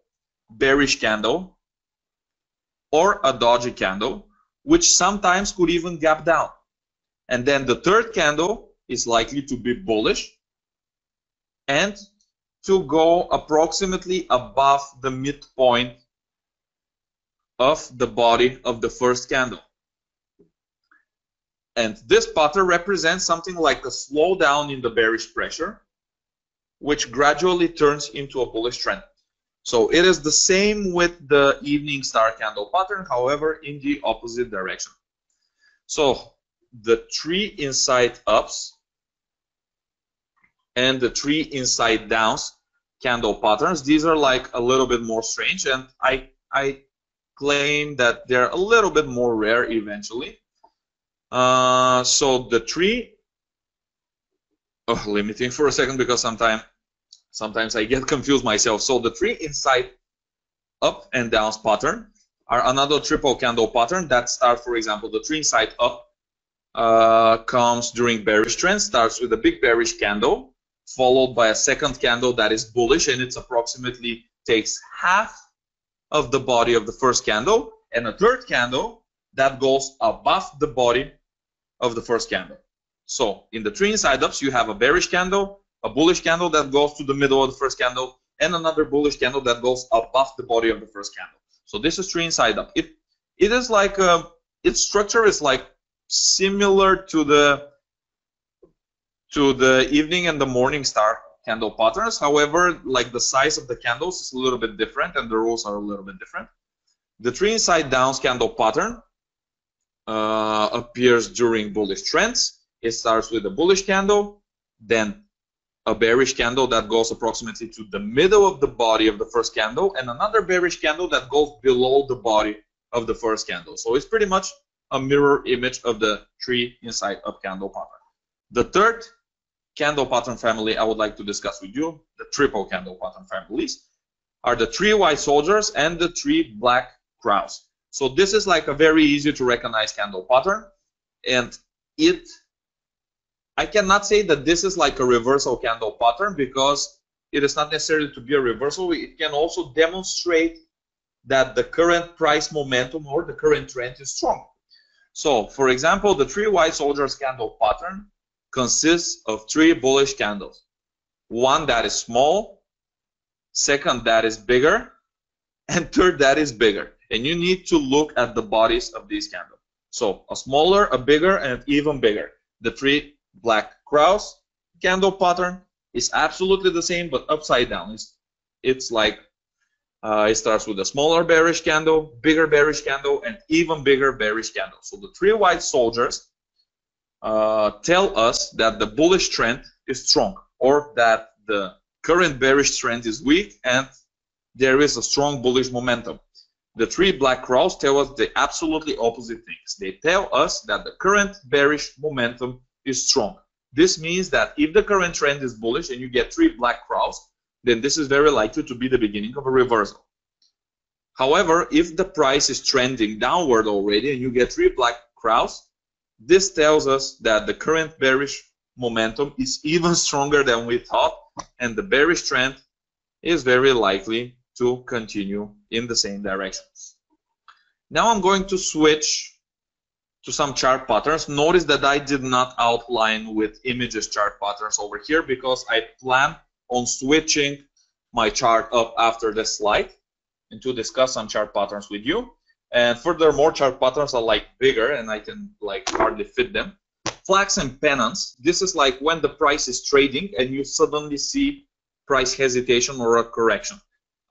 bearish candle or a doji candle, which sometimes could even gap down. And then the third candle is likely to be bullish and to go approximately above the midpoint of the body of the first candle. And this pattern represents something like a slowdown in the bearish pressure, which gradually turns into a bullish trend. So it is the same with the evening star candle pattern, however, in the opposite direction. So the three inside ups and the three inside downs candle patterns, these are like a little bit more strange, and I I claim that they're a little bit more rare eventually. Uh, so the three, oh, let me think for a second because sometimes sometimes I get confused myself. So the three inside up and down pattern are another triple candle pattern that starts, for example, the three inside up uh, comes during bearish trend, starts with a big bearish candle, followed by a second candle that is bullish, and it's approximately takes half of the body of the first candle, and a third candle that goes above the body of the first candle. So in the three inside ups, you have a bearish candle, a bullish candle that goes to the middle of the first candle, and another bullish candle that goes above the body of the first candle. So this is three inside up. It it is like a, its structure is like similar to the to the evening and the morning star candle patterns. However, like the size of the candles is a little bit different, and the rules are a little bit different. The three inside down candle pattern uh, appears during bullish trends. It starts with a bullish candle, then a bearish candle that goes approximately to the middle of the body of the first candle, and another bearish candle that goes below the body of the first candle. So it's pretty much a mirror image of the three inside up candle pattern. The third candle pattern family I would like to discuss with you, the triple candle pattern families, are the three white soldiers and the three black crows. So this is like a very easy to recognize candle pattern, and it I cannot say that this is like a reversal candle pattern because it is not necessarily to be a reversal. It can also demonstrate that the current price momentum or the current trend is strong. So, for example, the three white soldiers candle pattern consists of three bullish candles. One that is small, second that is bigger, and third that is bigger. And you need to look at the bodies of these candles. So, a smaller, a bigger, and even bigger. The three black crows candle pattern is absolutely the same, but upside down. It's, it's like uh, it starts with a smaller bearish candle, bigger bearish candle, and even bigger bearish candle. So the three white soldiers uh, tell us that the bullish trend is strong, or that the current bearish trend is weak and there is a strong bullish momentum. The three black crows tell us the absolutely opposite things. They tell us that the current bearish momentum is strong. This means that if the current trend is bullish and you get three black crows, then this is very likely to be the beginning of a reversal. However, if the price is trending downward already and you get three black crows, this tells us that the current bearish momentum is even stronger than we thought, and the bearish trend is very likely to continue in the same direction. Now I'm going to switch to some chart patterns. Notice that I did not outline with images chart patterns over here because I plan on switching my chart up after this slide and to discuss some chart patterns with you. And furthermore, chart patterns are like bigger and I can like hardly fit them. Flags and pennants, this is like when the price is trading and you suddenly see price hesitation or a correction.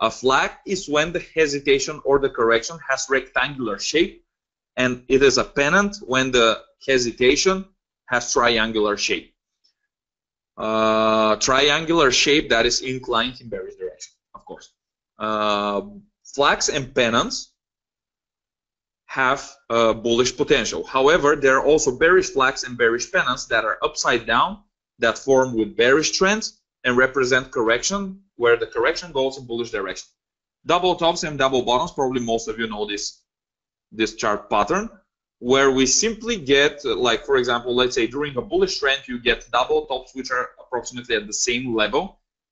A flag is when the hesitation or the correction has rectangular shape, and it is a pennant when the hesitation has triangular shape. Uh, triangular shape that is inclined in various directions, of course. Uh, flags and pennants have uh, bullish potential. However, there are also bearish flags and bearish pennants that are upside down, that form with bearish trends and represent correction, where the correction goes in bullish direction. Double tops and double bottoms, probably most of you know this. this chart pattern, where we simply get, like, for example, let's say during a bullish trend you get double tops which are approximately at the same level,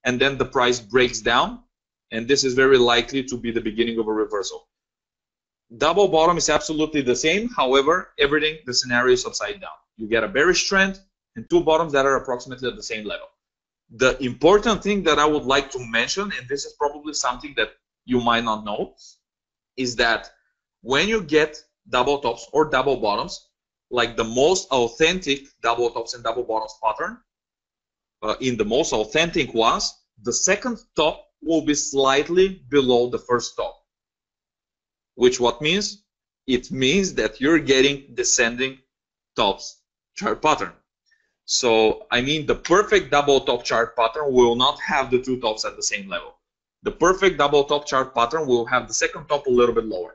and then the price breaks down, and this is very likely to be the beginning of a reversal. Double bottom is absolutely the same, however, everything, the scenario is upside down. You get a bearish trend and two bottoms that are approximately at the same level. The important thing that I would like to mention, and this is probably something that you might not know, is that when you get double tops or double bottoms, like the most authentic double tops and double bottoms pattern, uh, in the most authentic ones, the second top will be slightly below the first top. Which what means? It means that you're getting descending tops chart pattern. So, I mean, the perfect double top chart pattern will not have the two tops at the same level. The perfect double top chart pattern will have the second top a little bit lower.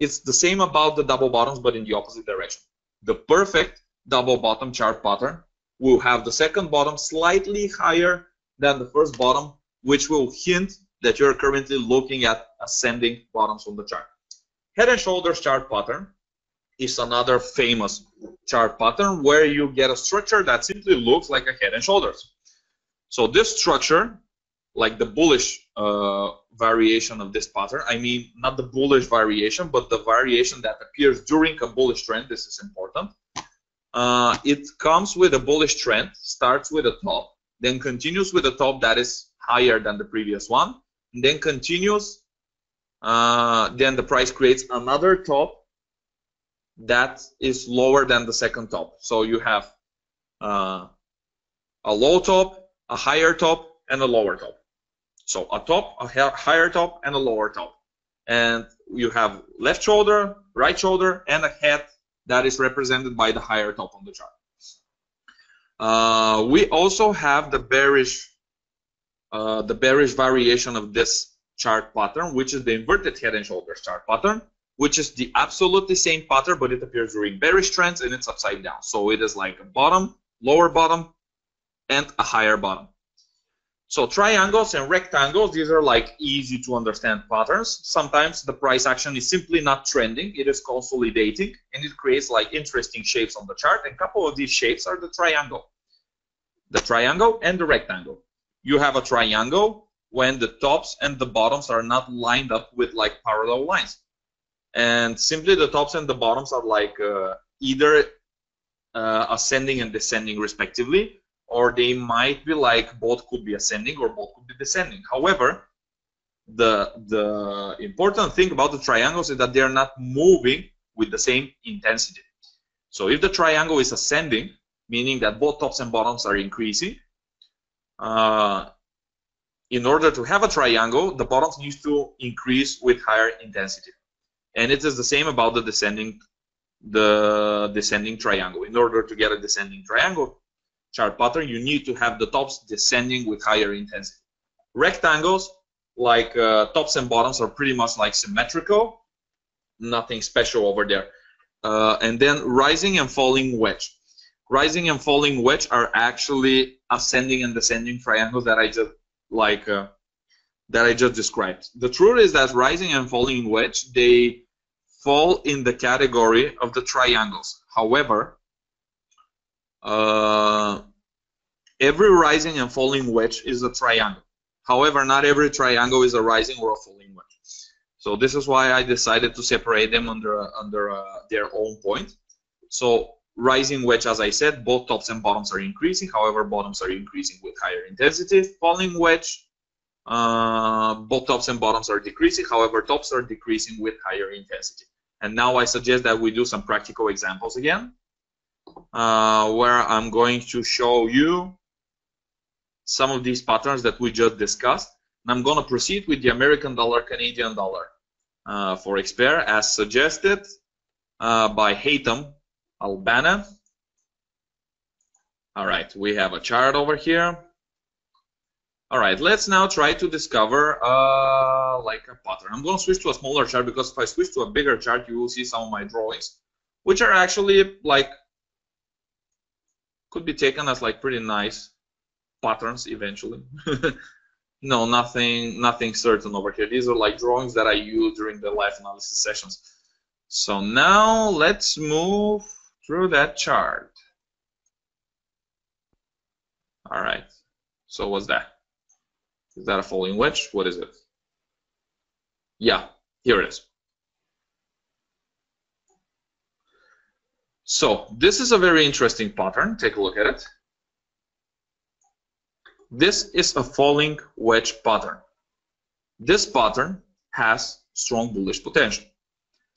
It's the same about the double bottoms, but in the opposite direction. The perfect double bottom chart pattern will have the second bottom slightly higher than the first bottom, which will hint that you're currently looking at ascending bottoms on the chart. Head and shoulders chart pattern is another famous chart pattern where you get a structure that simply looks like a head and shoulders. So this structure, like the bullish uh, variation of this pattern, I mean not the bullish variation, but the variation that appears during a bullish trend, this is important. Uh, it comes with a bullish trend, starts with a top, then continues with a top that is higher than the previous one, and then continues, uh, then the price creates another top that is lower than the second top. So you have uh, a low top, a higher top, and a lower top. So a top, a higher top, and a lower top. And you have left shoulder, right shoulder, and a head that is represented by the higher top on the chart. Uh, we also have the bearish, uh, the bearish variation of this chart pattern, which is the inverted head and shoulders chart pattern, which is the absolutely same pattern, but it appears during bearish trends and it's upside down. So it is like a bottom, lower bottom, and a higher bottom. So triangles and rectangles, these are like easy to understand patterns. Sometimes the price action is simply not trending, it is consolidating, and it creates like interesting shapes on the chart. And a couple of these shapes are the triangle. The triangle and the rectangle. You have a triangle when the tops and the bottoms are not lined up with like parallel lines. And simply the tops and the bottoms are like uh, either uh, ascending and descending respectively, or they might be like both could be ascending or both could be descending. However, the, the important thing about the triangles is that they are not moving with the same intensity. So if the triangle is ascending, meaning that both tops and bottoms are increasing, uh, in order to have a triangle, the bottoms need to increase with higher intensity. And it is the same about the descending, the descending triangle. In order to get a descending triangle chart pattern, you need to have the tops descending with higher intensity. Rectangles, like uh, tops and bottoms, are pretty much like symmetrical, nothing special over there. Uh, and then rising and falling wedge. Rising and falling wedge are actually ascending and descending triangles that I just like. Uh, that I just described. The truth is that rising and falling wedge, they fall in the category of the triangles. However, uh, every rising and falling wedge is a triangle. However, not every triangle is a rising or a falling wedge. So this is why I decided to separate them under, under uh, their own point. So rising wedge, as I said, both tops and bottoms are increasing. However, bottoms are increasing with higher intensity. Falling wedge, Uh, both tops and bottoms are decreasing, however, tops are decreasing with higher intensity. And now I suggest that we do some practical examples again, uh, where I'm going to show you some of these patterns that we just discussed. And I'm going to proceed with the American dollar, Canadian dollar uh, for expert as suggested uh, by Haytham Albana. All right, we have a chart over here. All right, let's now try to discover uh, like a pattern. I'm going to switch to a smaller chart because if I switch to a bigger chart, you will see some of my drawings, which are actually like, could be taken as like pretty nice patterns eventually. No, nothing, nothing certain over here. These are like drawings that I use during the live analysis sessions. So now let's move through that chart. All right, so what's that? Is that a falling wedge? What is it? Yeah, here it is. So this is a very interesting pattern. Take a look at it. This is a falling wedge pattern. This pattern has strong bullish potential.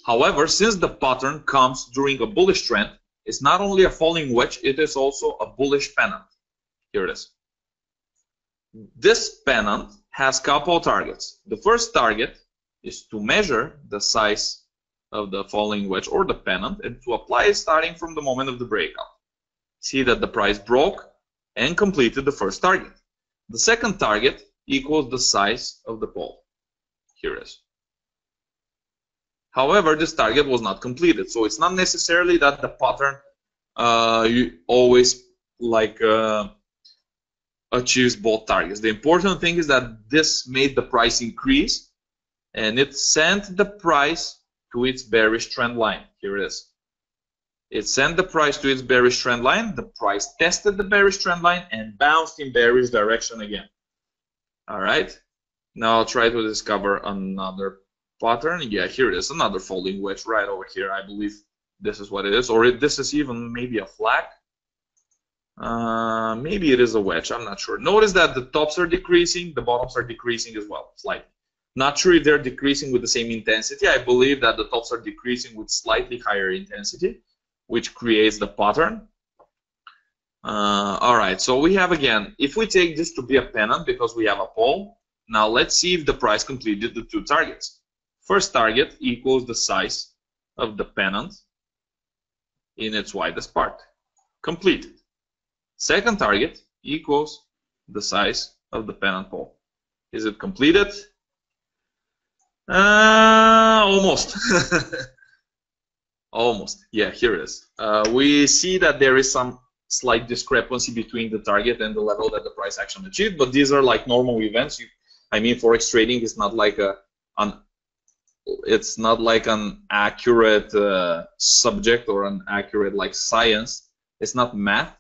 However, since the pattern comes during a bullish trend, it's not only a falling wedge, it is also a bullish pennant. Here it is. This pennant has a couple targets. The first target is to measure the size of the falling wedge or the pennant and to apply it starting from the moment of the breakout. See that the price broke and completed the first target. The second target equals the size of the pole. Here it is. However, this target was not completed, so it's not necessarily that the pattern uh, you always like uh, achieves both targets. The important thing is that this made the price increase, and it sent the price to its bearish trend line. Here it is. It sent the price to its bearish trend line. The price tested the bearish trend line and bounced in bearish direction again. All right. Now I'll try to discover another pattern. Yeah, here it is. Another folding wedge right over here. I believe this is what it is. Or if this is even maybe a flag. Uh, maybe it is a wedge. I'm not sure. Notice that the tops are decreasing. The bottoms are decreasing as well. Slightly. Not sure if they're decreasing with the same intensity. I believe that the tops are decreasing with slightly higher intensity, which creates the pattern. Uh, all right, so we have again, if we take this to be a pennant because we have a pole, now let's see if the price completed the two targets. First target equals the size of the pennant in its widest part, completed. Second target equals the size of the pennant pole. Is it completed? Uh, almost. Almost. Yeah, here it is. Uh, we see that there is some slight discrepancy between the target and the level that the price action achieved, but these are like normal events. You, I mean, forex trading is not like a, an, it's not like an accurate uh, subject or an accurate like science. It's not math.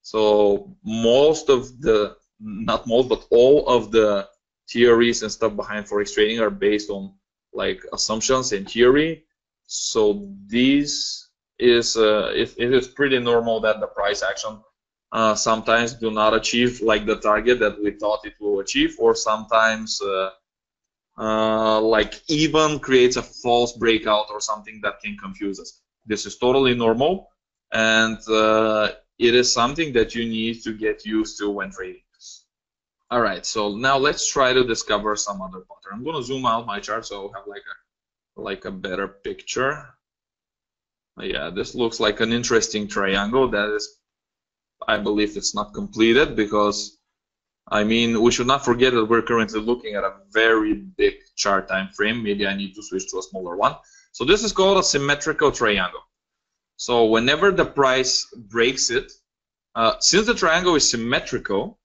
So most of the, not most, but all of the theories and stuff behind forex trading are based on like assumptions and theory. So this is uh, it, it is pretty normal that the price action uh, sometimes do not achieve like the target that we thought it will achieve, or sometimes uh, uh, like even creates a false breakout or something that can confuse us. This is totally normal, and uh, it is something that you need to get used to when trading. All right, so now let's try to discover some other pattern. I'm going to zoom out my chart so I'll have like a like a better picture. Yeah, this looks like an interesting triangle that is, I believe it's not completed because, I mean, we should not forget that we're currently looking at a very big chart time frame. Maybe I need to switch to a smaller one. So this is called a symmetrical triangle. So whenever the price breaks it, uh, since the triangle is symmetrical,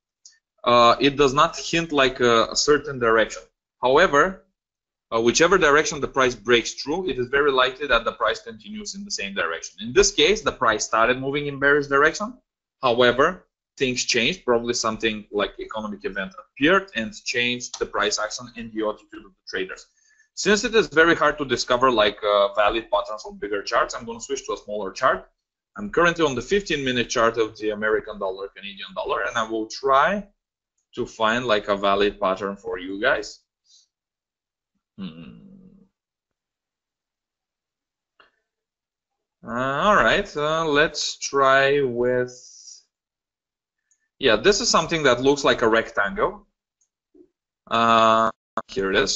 uh, it does not hint like a, a certain direction. However, Uh, whichever direction the price breaks through, it is very likely that the price continues in the same direction. In this case, the price started moving in bearish direction. However, things changed. Probably something like economic event appeared and changed the price action and the attitude of the traders. Since it is very hard to discover like uh, valid patterns on bigger charts, I'm going to switch to a smaller chart. I'm currently on the fifteen minute chart of the American dollar, Canadian dollar, and I will try to find like a valid pattern for you guys. Hmm. Uh, all right, uh, let's try with, yeah, this is something that looks like a rectangle. Uh, here it is.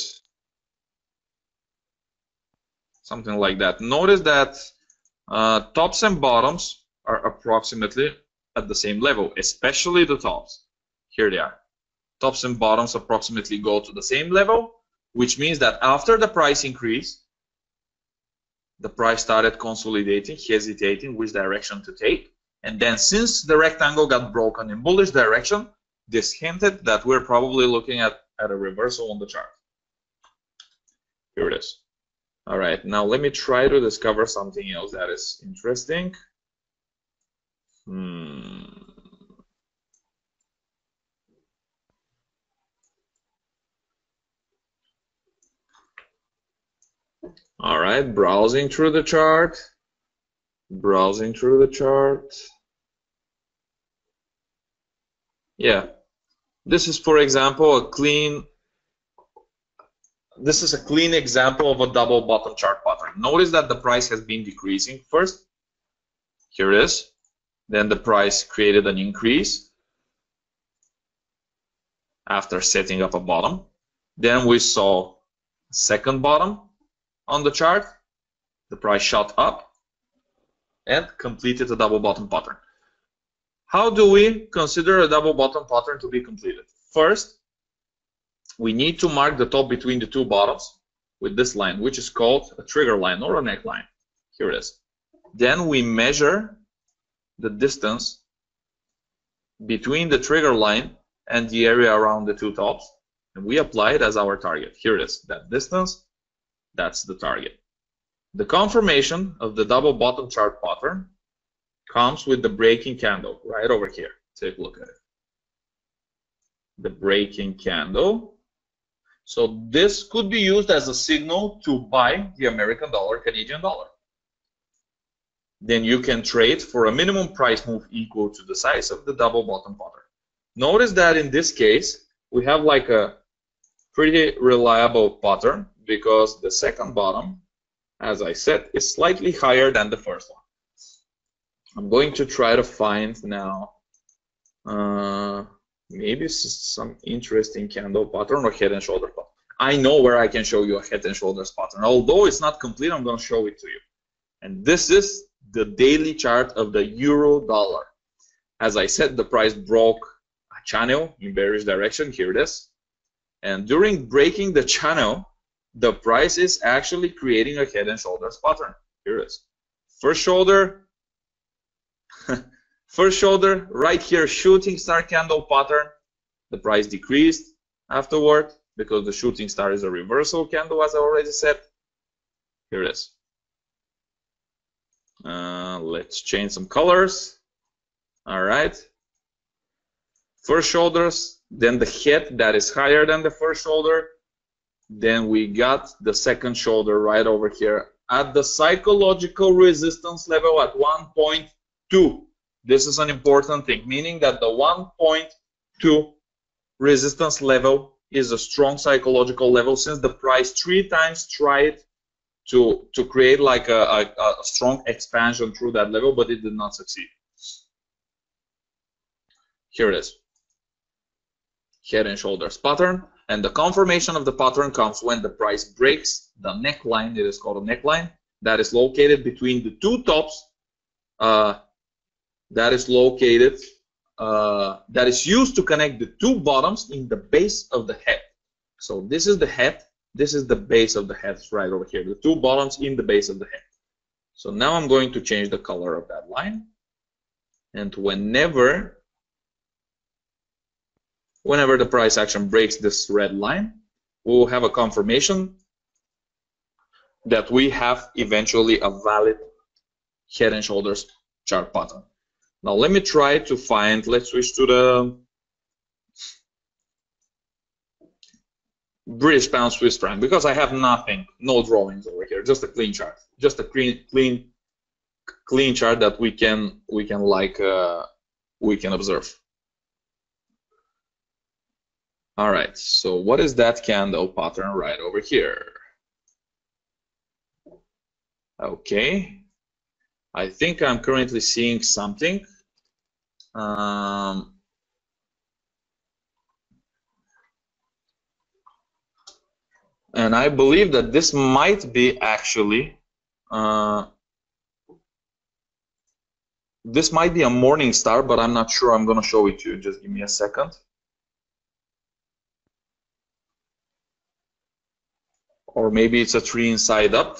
Something like that. Notice that uh, tops and bottoms are approximately at the same level, especially the tops. Here they are. Tops and bottoms approximately go to the same level, which means that after the price increase, the price started consolidating, hesitating which direction to take. And then since the rectangle got broken in bullish direction, this hinted that we're probably looking at, at a reversal on the chart. Here it is. All right, now let me try to discover something else that is interesting. Hmm. All right, browsing through the chart, browsing through the chart. Yeah, this is, for example, a clean, this is a clean example of a double bottom chart pattern. Notice that the price has been decreasing first. Here it is. Then the price created an increase after setting up a bottom. Then we saw a second bottom on the chart, the price shot up and completed a double bottom pattern. How do we consider a double bottom pattern to be completed? First, we need to mark the top between the two bottoms with this line, which is called a trigger line or a neckline. Here it is. Then we measure the distance between the trigger line and the area around the two tops, and we apply it as our target. Here it is, that distance, that's the target. The confirmation of the double bottom chart pattern comes with the breaking candle right over here. Take a look at it. The breaking candle. So this could be used as a signal to buy the American dollar, Canadian dollar. Then you can trade for a minimum price move equal to the size of the double bottom pattern. Notice that in this case, we have like a pretty reliable pattern because the second bottom, as I said, is slightly higher than the first one. I'm going to try to find now uh, maybe some interesting candle pattern or head and shoulder pattern. I know where I can show you a head and shoulders pattern. Although it's not complete, I'm going to show it to you. And this is the daily chart of the euro dollar. As I said, the price broke a channel in bearish direction. Here it is. And during breaking the channel, the price is actually creating a head and shoulders pattern. Here it is. First shoulder, first shoulder, right here, shooting star candle pattern. The price decreased afterward because the shooting star is a reversal candle, as I already said. Here it is. Uh, let's change some colors. All right. First shoulders, then the head that is higher than the first shoulder. Then we got the second shoulder right over here at the psychological resistance level at one point two. This is an important thing, meaning that the one point two resistance level is a strong psychological level since the price three times tried to to create like a, a, a strong expansion through that level, but it did not succeed. Here it is. Head and shoulders pattern. And the confirmation of the pattern comes when the price breaks the neckline, it is called a neckline, that is located between the two tops, uh, that is located, uh, that is used to connect the two bottoms in the base of the head. So this is the head, this is the base of the head right over here, the two bottoms in the base of the head. So now I'm going to change the color of that line, and whenever Whenever the price action breaks this red line, we will have a confirmation that we have eventually a valid head and shoulders chart pattern. Now let me try to find, let's switch to the British pound Swiss franc because I have nothing, no drawings over here, just a clean chart, just a clean, clean, clean chart that we can, we can like, uh, we can observe. All right, so what is that candle pattern right over here? Okay, I think I'm currently seeing something. Um, and I believe that this might be actually, uh, this might be a morning star, but I'm not sure. I'm gonna show it to you, just give me a second. Or maybe it's a tree inside up.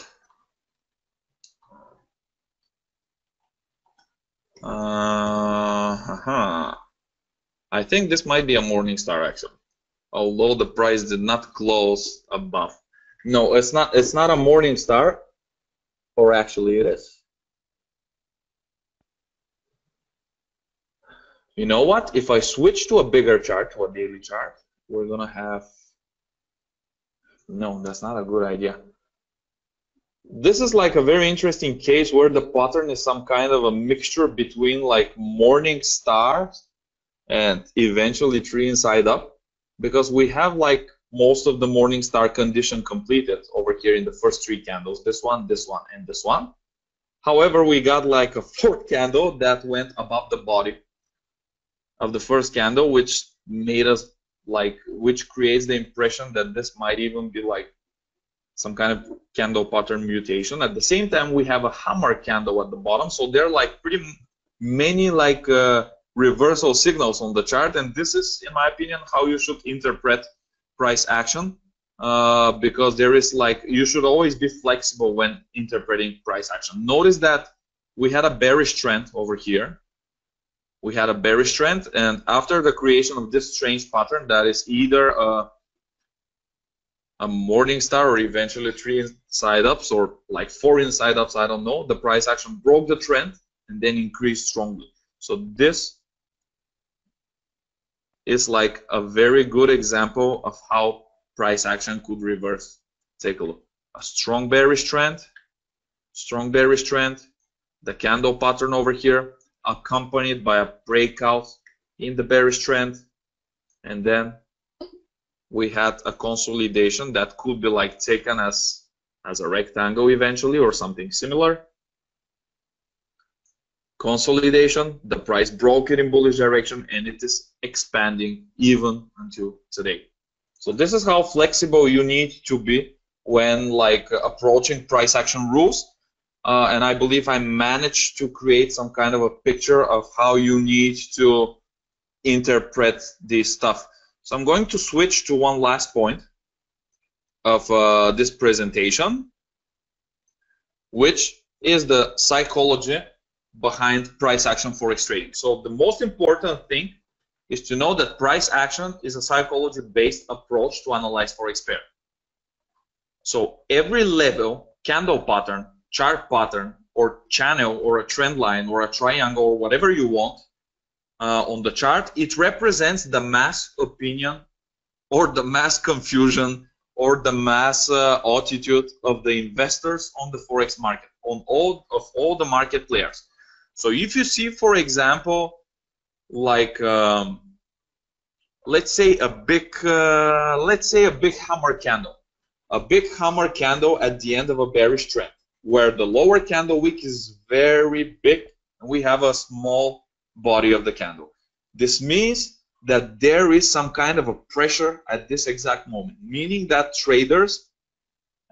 Uh, uh-huh. I think this might be a morning star action, although the price did not close above. No, it's not. It's not a morning star, or actually it is. You know what? If I switch to a bigger chart, to a daily chart, we're gonna have. No, that's not a good idea. This is like a very interesting case where the pattern is some kind of a mixture between like morning stars and eventually tree inside up, because we have like most of the morning star condition completed over here in the first three candles, this one, this one, and this one. However, we got like a fourth candle that went above the body of the first candle, which made us like, which creates the impression that this might even be like some kind of candle pattern mutation. At the same time, we have a hammer candle at the bottom, so there are like pretty many like uh, reversal signals on the chart, and this is, in my opinion, how you should interpret price action uh, because there is like, you should always be flexible when interpreting price action. Notice that we had a bearish trend over here. We had a bearish trend, and after the creation of this strange pattern that is either a, a morning star or eventually three inside ups or like four inside ups, I don't know, the price action broke the trend and then increased strongly. So this is like a very good example of how price action could reverse. Take a look. A strong bearish trend, strong bearish trend, the candle pattern over here, accompanied by a breakout in the bearish trend, and then we had a consolidation that could be like taken as as a rectangle eventually or something similar. Consolidation, the price broke it in bullish direction, and it is expanding even until today. So this is how flexible you need to be when like approaching price action rules. Uh, and I believe I managed to create some kind of a picture of how you need to interpret this stuff. So I'm going to switch to one last point of uh, this presentation, which is the psychology behind price action forex trading. So the most important thing is to know that price action is a psychology-based approach to analyze forex pair. So every level, candle pattern, chart pattern or channel or a trend line or a triangle or whatever you want uh, on the chart, it represents the mass opinion or the mass confusion or the mass uh, attitude of the investors on the forex market, on all of all the market players. So if you see, for example, like um, let's say a big uh, let's say a big hammer candle, a big hammer candle at the end of a bearish trend, where the lower candle wick is very big and we have a small body of the candle. This means that there is some kind of a pressure at this exact moment, meaning that traders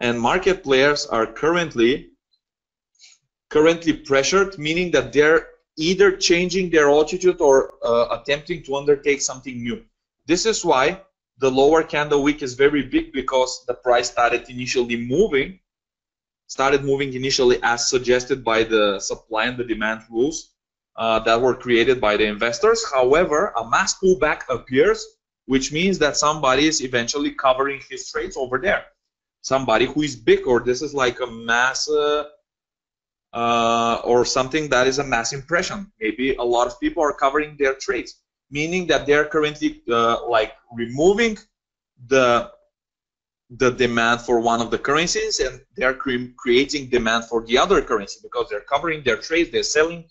and market players are currently currently pressured, meaning that they're either changing their attitude or uh, attempting to undertake something new. This is why the lower candle wick is very big, because the price started initially moving started moving initially as suggested by the supply and the demand rules uh, that were created by the investors. However, a mass pullback appears, which means that somebody is eventually covering his trades over there. Somebody who is big, or this is like a mass uh, uh, or something that is a mass impression. Maybe a lot of people are covering their trades, meaning that they're currently uh, like removing the the demand for one of the currencies, and they're cre creating demand for the other currency, because they're covering their trades, they're selling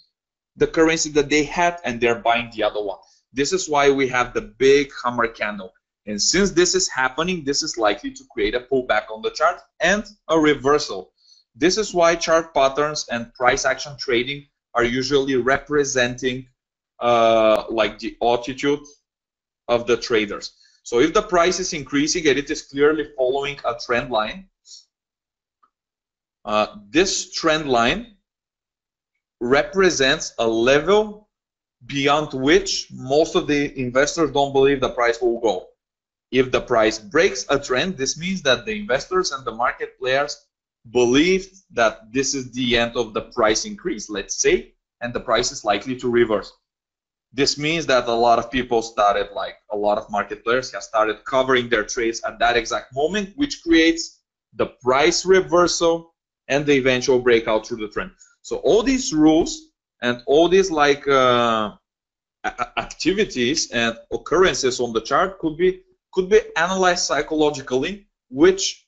the currency that they had and they're buying the other one. This is why we have the big hammer candle, and since this is happening, this is likely to create a pullback on the chart and a reversal. This is why chart patterns and price action trading are usually representing uh, like the attitude of the traders. So if the price is increasing and it is clearly following a trend line, uh, this trend line represents a level beyond which most of the investors don't believe the price will go. If the price breaks a trend, this means that the investors and the market players believed that this is the end of the price increase, let's say, and the price is likely to reverse. This means that a lot of people started, like a lot of market players have started covering their trades at that exact moment, which creates the price reversal and the eventual breakout through the trend. So all these rules and all these like uh, activities and occurrences on the chart could be could be analyzed psychologically, which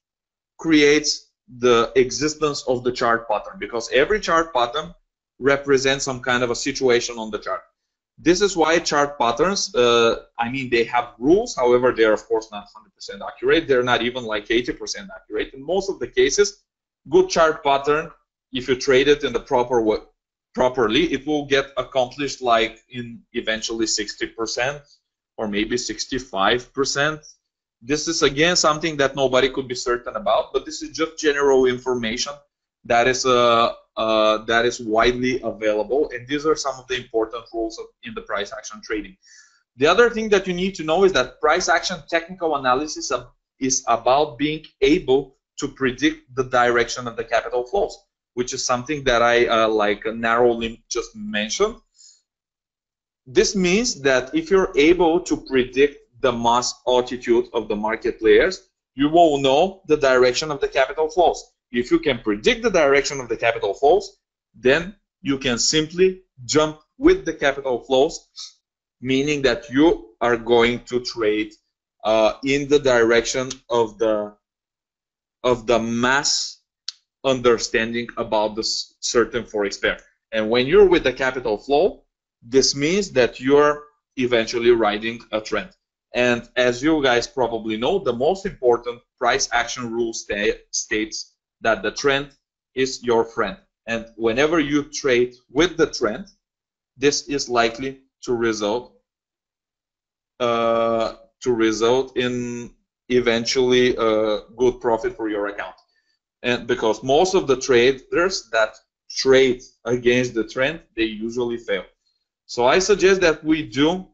creates the existence of the chart pattern, because every chart pattern represents some kind of a situation on the chart. This is why chart patterns, uh, I mean, they have rules. However, they are, of course, not one hundred percent accurate. They're not even like eighty percent accurate. In most of the cases, good chart pattern, if you trade it in the proper way, properly, it will get accomplished like in eventually sixty percent or maybe sixty-five percent. This is, again, something that nobody could be certain about, but this is just general information that is a uh, Uh, that is widely available, and these are some of the important rules of, in the price action trading. The other thing that you need to know is that price action technical analysis is about being able to predict the direction of the capital flows, which is something that I uh, like narrowly just mentioned. This means that if you're able to predict the mass altitude of the market players, you will know the direction of the capital flows. If you can predict the direction of the capital flows, then you can simply jump with the capital flows, meaning that you are going to trade uh, in the direction of the of the mass understanding about this certain forex pair. And when you're with the capital flow, this means that you're eventually riding a trend. And as you guys probably know, the most important price action rule sta- states that the trend is your friend. And whenever you trade with the trend, this is likely to result uh, to result in eventually a good profit for your account. And because most of the traders that trade against the trend, they usually fail. So I suggest that we do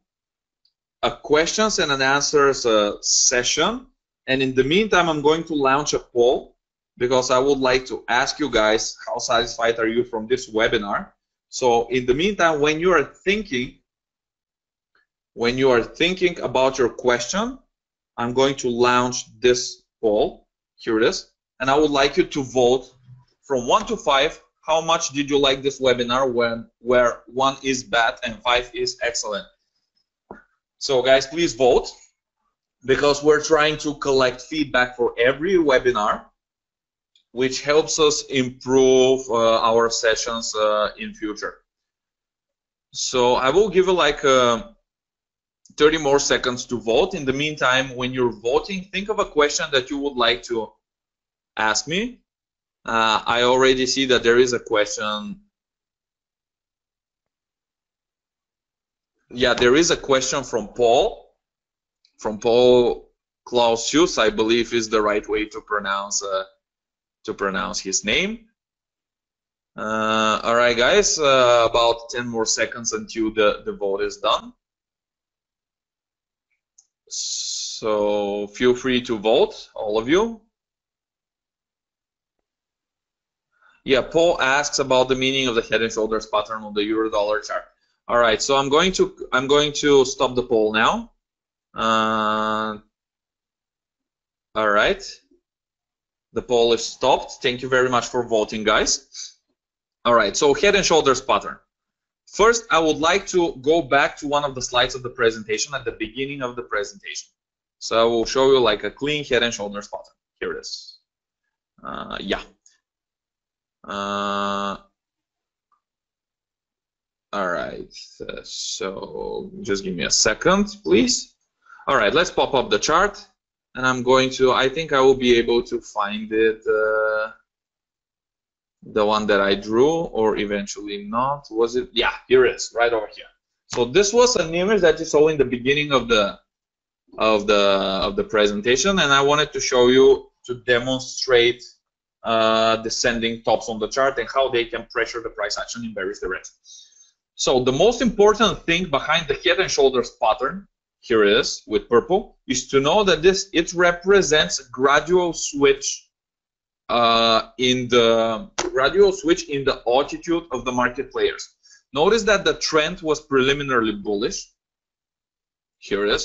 a questions and an answers uh, session. And in the meantime, I'm going to launch a poll, because I would like to ask you guys how satisfied are you from this webinar. So in the meantime, when you are thinking, when you are thinking about your question, I'm going to launch this poll. Here it is. And I would like you to vote from one to five. How much did you like this webinar, when where one is bad and five is excellent? So guys, please vote, because we're trying to collect feedback for every webinar, which helps us improve uh, our sessions uh, in future. So I will give you like uh, thirty more seconds to vote. In the meantime, when you're voting, think of a question that you would like to ask me. Uh, I already see that there is a question. Yeah, there is a question from Paul, from Paul Clausius, I believe is the right way to pronounce uh, to pronounce his name. Uh, all right, guys, uh, about ten more seconds until the the vote is done. So feel free to vote, all of you. Yeah, Paul asks about the meaning of the head and shoulders pattern on the euro dollar chart. All right, so I'm going to I'm going to stop the poll now. Uh, all right, the poll is stopped. Thank you very much for voting, guys. All right, so head and shoulders pattern. First, I would like to go back to one of the slides of the presentation at the beginning of the presentation. So I will show you like a clean head and shoulders pattern. Here it is. Uh, yeah. Uh, all right, uh, so just give me a second, please. All right, let's pop up the chart, and I'm going to, I think I will be able to find it, uh, the one that I drew, or eventually not. Was it? Yeah, here it is, right over here. So this was an image that you saw in the beginning of the of the of the presentation, and I wanted to show you, to demonstrate Uh, descending tops on the chart and how they can pressure the price action in various directions. So the most important thing behind the head and shoulders pattern, here it is with purple, is to know that this it represents a gradual switch uh, in the gradual switch in the altitude of the market players. Notice that the trend was preliminarily bullish. Here it is.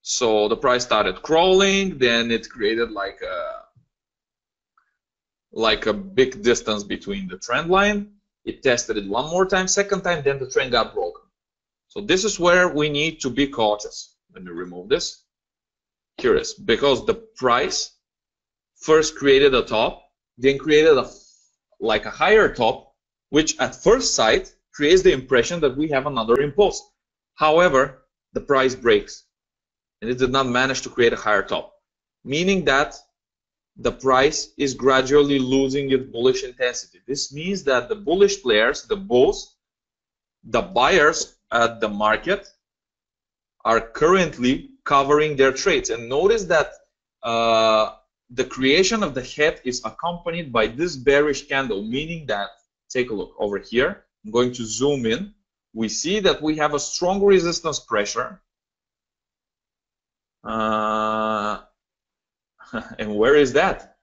So the price started crawling, then it created like a like a big distance between the trend line. It tested it one more time, second time, then the trend got broken. So this is where we need to be cautious. Let me remove this. Here it is, because the price first created a top, then created a like a higher top, which at first sight creates the impression that we have another impulse. However, the price breaks, and it did not manage to create a higher top, meaning that the price is gradually losing its bullish intensity. This means that the bullish players, the bulls, the buyers at the market are currently covering their trades. And notice that uh, the creation of the head is accompanied by this bearish candle, meaning that, take a look over here, I'm going to zoom in, we see that we have a strong resistance pressure Uh, and where is that?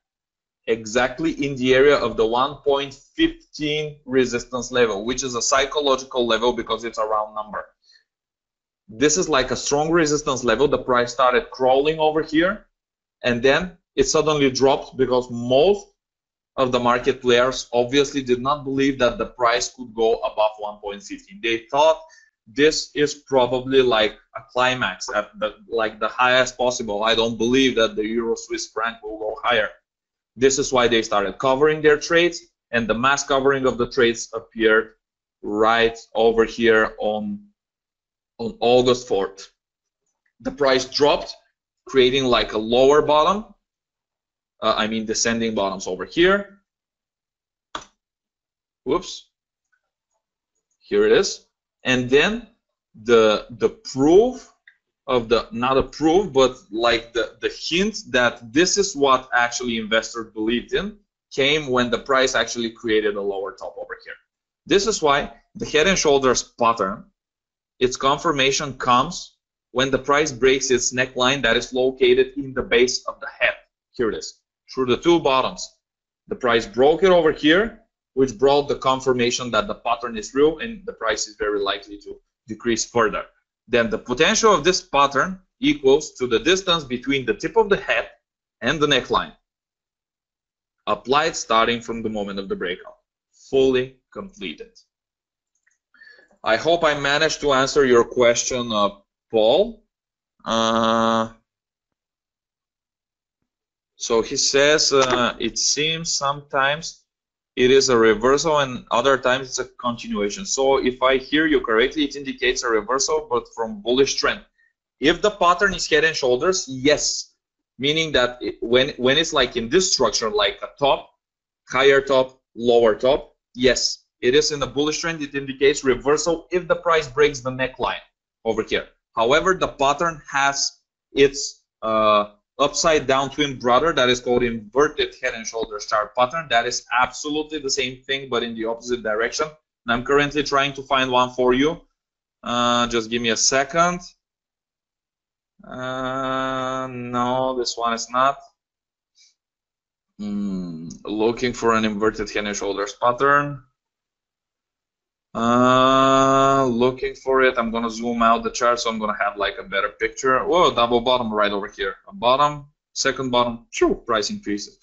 Exactly in the area of the one point one five resistance level, which is a psychological level because it's a round number. This is like a strong resistance level. The price started crawling over here, and then it suddenly dropped because most of the market players obviously did not believe that the price could go above one point one five. They thought this is probably like a climax at the, like the highest possible. I don't believe that the euro Swiss franc will go higher. This is why they started covering their trades, and the mass covering of the trades appeared right over here on on August fourth. The price dropped, creating like a lower bottom. Uh, I mean descending bottoms over here. Whoops. Here it is. And then the the proof of the, not a proof, but like the, the hint that this is what actually investors believed in came when the price actually created a lower top over here. This is why the head and shoulders pattern, its confirmation comes when the price breaks its neckline that is located in the base of the head. Here it is, through the two bottoms. The price broke it over here, which brought the confirmation that the pattern is real and the price is very likely to decrease further. Then the potential of this pattern equals to the distance between the tip of the head and the neckline, applied starting from the moment of the breakout, fully completed. I hope I managed to answer your question, uh, Paul. Uh, so he says, uh, it seems sometimes it is a reversal and other times it's a continuation. So if I hear you correctly, it indicates a reversal but from bullish trend. If the pattern is head and shoulders, yes, meaning that it, when, when it's like in this structure, like a top, higher top, lower top, yes, it is in the bullish trend. It indicates reversal if the price breaks the neckline over here. However, the pattern has its uh, upside down twin brother that is called inverted head and shoulder star pattern. That is absolutely the same thing but in the opposite direction, and I'm currently trying to find one for you. Uh, just give me a second. Uh, no, this one is not. Mm, looking for an inverted head and shoulders pattern. Uh, looking for it. I'm gonna zoom out the chart so I'm gonna have like a better picture. Whoa, double bottom right over here. A bottom, second bottom, phew, price increases.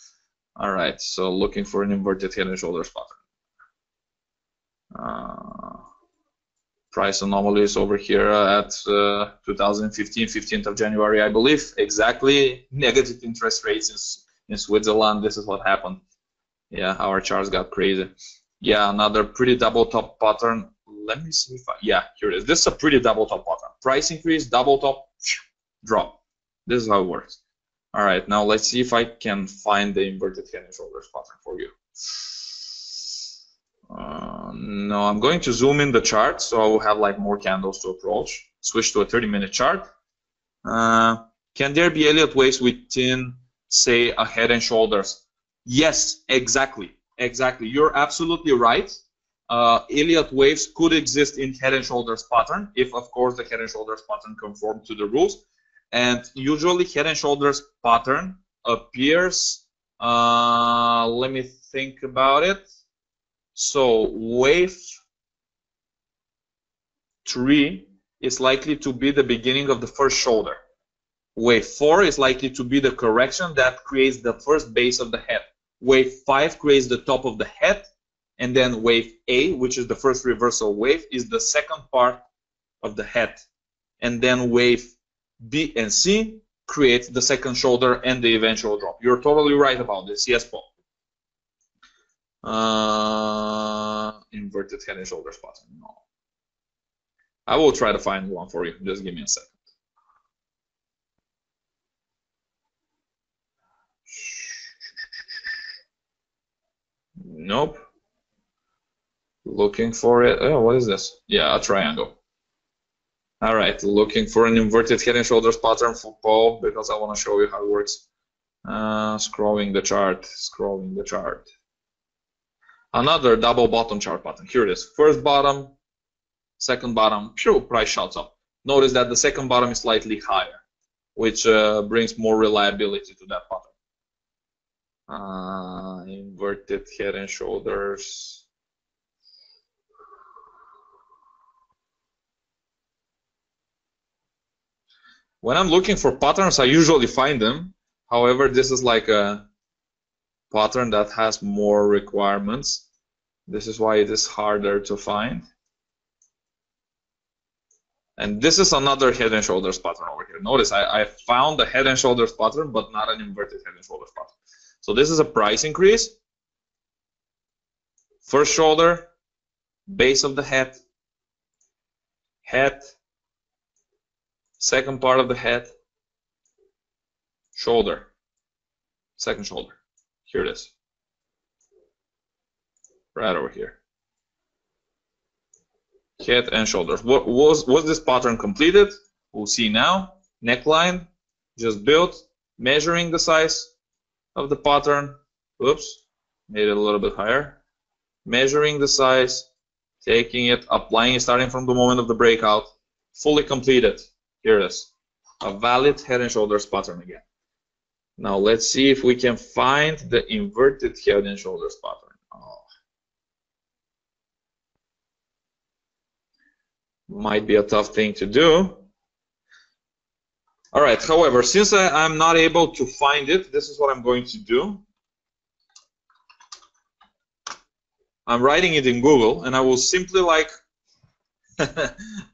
All right, so looking for an inverted head and shoulders pattern. Uh, price anomalies over here at uh, two thousand fifteen, fifteenth of January, I believe. Exactly, negative interest rates in, in Switzerland. This is what happened. Yeah, our charts got crazy. Yeah, another pretty double top pattern. Let me see if I, yeah, here it is. This is a pretty double top pattern. Price increase, double top, drop. This is how it works. All right, now let's see if I can find the inverted head and shoulders pattern for you. Uh, no, I'm going to zoom in the chart so I will have like more candles to approach. Switch to a thirty minute chart. Uh, can there be Elliott waves within, say, a head and shoulders? Yes, exactly. Exactly, you're absolutely right. Uh, Elliott waves could exist in head and shoulders pattern if, of course, the head and shoulders pattern conforms to the rules. And usually, head and shoulders pattern appears. Uh, let me think about it. So, wave three is likely to be the beginning of the first shoulder. Wave four is likely to be the correction that creates the first base of the head. Wave five creates the top of the head, and then wave A, which is the first reversal wave, is the second part of the head. And then wave B and C create the second shoulder and the eventual drop. You're totally right about this. Yes, Paul. Uh, inverted head and shoulders pattern. No. I will try to find one for you. Just give me a second. Nope. Looking for it. Oh, what is this? Yeah, a triangle. All right, looking for an inverted head and shoulders pattern for Paul because I want to show you how it works. Uh, scrolling the chart, scrolling the chart. Another double bottom chart pattern. Here it is. First bottom, second bottom, phew, price shoots up. Notice that the second bottom is slightly higher. which uh, brings more reliability to that pattern. Uh, inverted head and shoulders. When I'm looking for patterns, I usually find them. However, this is like a pattern that has more requirements. This is why it is harder to find. And this is another head and shoulders pattern over here. Notice I, I found a head and shoulders pattern, but not an inverted head and shoulders pattern. So this is a price increase. First shoulder, base of the head, head, second part of the head, shoulder, second shoulder. Here it is, right over here. Head and shoulders. What was was this pattern completed? We'll see now. Neckline, just built, measuring the size of the pattern. Oops, made it a little bit higher. Measuring the size, taking it, applying it, starting from the moment of the breakout. Fully completed. Here it is, a valid head and shoulders pattern again. Now let's see if we can find the inverted head and shoulders pattern. Oh. Might be a tough thing to do. All right, however, since I, I'm not able to find it, this is what I'm going to do. I'm writing it in Google, and I will simply like,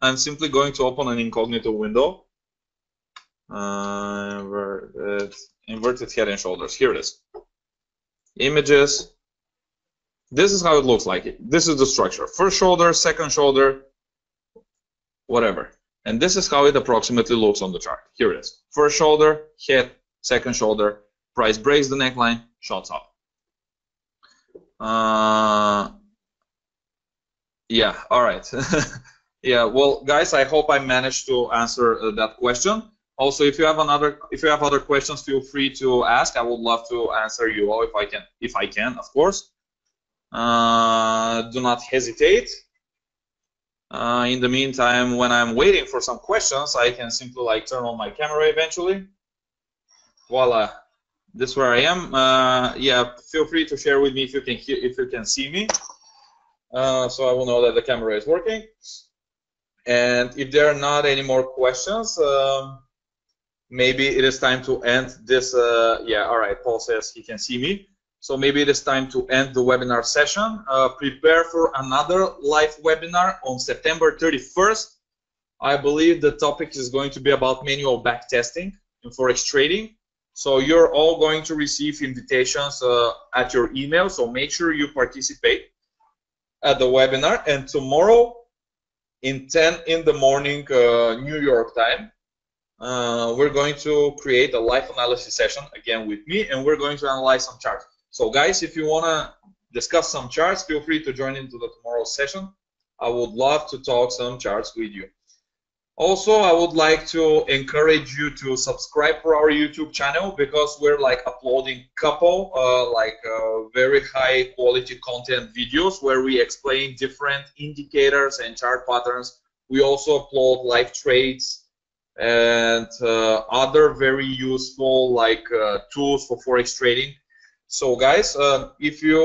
I'm simply going to open an incognito window. Uh, inverted, inverted head and shoulders. Here it is. Images. This is how it looks like. This is the structure. First shoulder, second shoulder, whatever. And this is how it approximately looks on the chart. Here it is. First shoulder, head, second shoulder, price breaks the neckline, shots up. Uh, yeah, all right. Yeah, well, guys, I hope I managed to answer uh, that question. Also, if you have another, if you have other questions, feel free to ask. I would love to answer you all if I can, if I can, of course. Uh, do not hesitate. Uh, in the meantime, when I'm waiting for some questions, I can simply like turn on my camera eventually. Voila, this is where I am. Uh, yeah, feel free to share with me if you can hear, if you can see me, uh, so I will know that the camera is working. And if there are not any more questions. Um, Maybe it is time to end this. Uh, yeah, all right. Paul says he can see me. So maybe it is time to end the webinar session. Uh, prepare for another live webinar on September thirty-first. I believe the topic is going to be about manual backtesting in Forex trading. So you're all going to receive invitations uh, at your email. So make sure you participate at the webinar. And tomorrow in ten in the morning, uh, New York time, Uh, we're going to create a live analysis session again with me, and we're going to analyze some charts. So guys, if you want to discuss some charts, feel free to join into the tomorrow's session. I would love to talk some charts with you. Also, I would like to encourage you to subscribe for our YouTube channel, because we're like uploading couple uh, like uh, very high quality content videos where we explain different indicators and chart patterns. We also upload live trades and uh, other very useful like uh, tools for Forex trading. So guys, uh, if you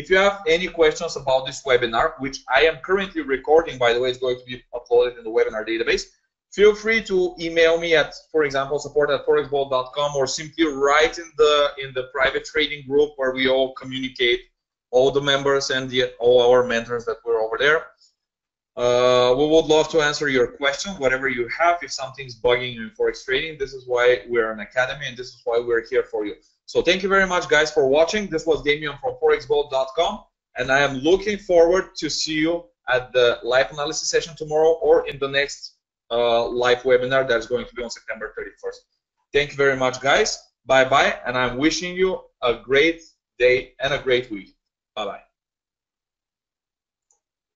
if you have any questions about this webinar, which I am currently recording, by the way, it's going to be uploaded in the webinar database, feel free to email me at, for example, support at forexboat dot com, or simply write in the in the private trading group where we all communicate, all the members and the, all our mentors that were over there. Uh, we would love to answer your question, whatever you have. If something's bugging you in Forex trading, this is why we're an academy, and this is why we're here for you. So thank you very much, guys, for watching. This was Damian from forex boat dot com, and I am looking forward to see you at the live analysis session tomorrow, or in the next uh, live webinar that's going to be on September thirty-first. Thank you very much, guys. Bye-bye, and I'm wishing you a great day and a great week. Bye-bye.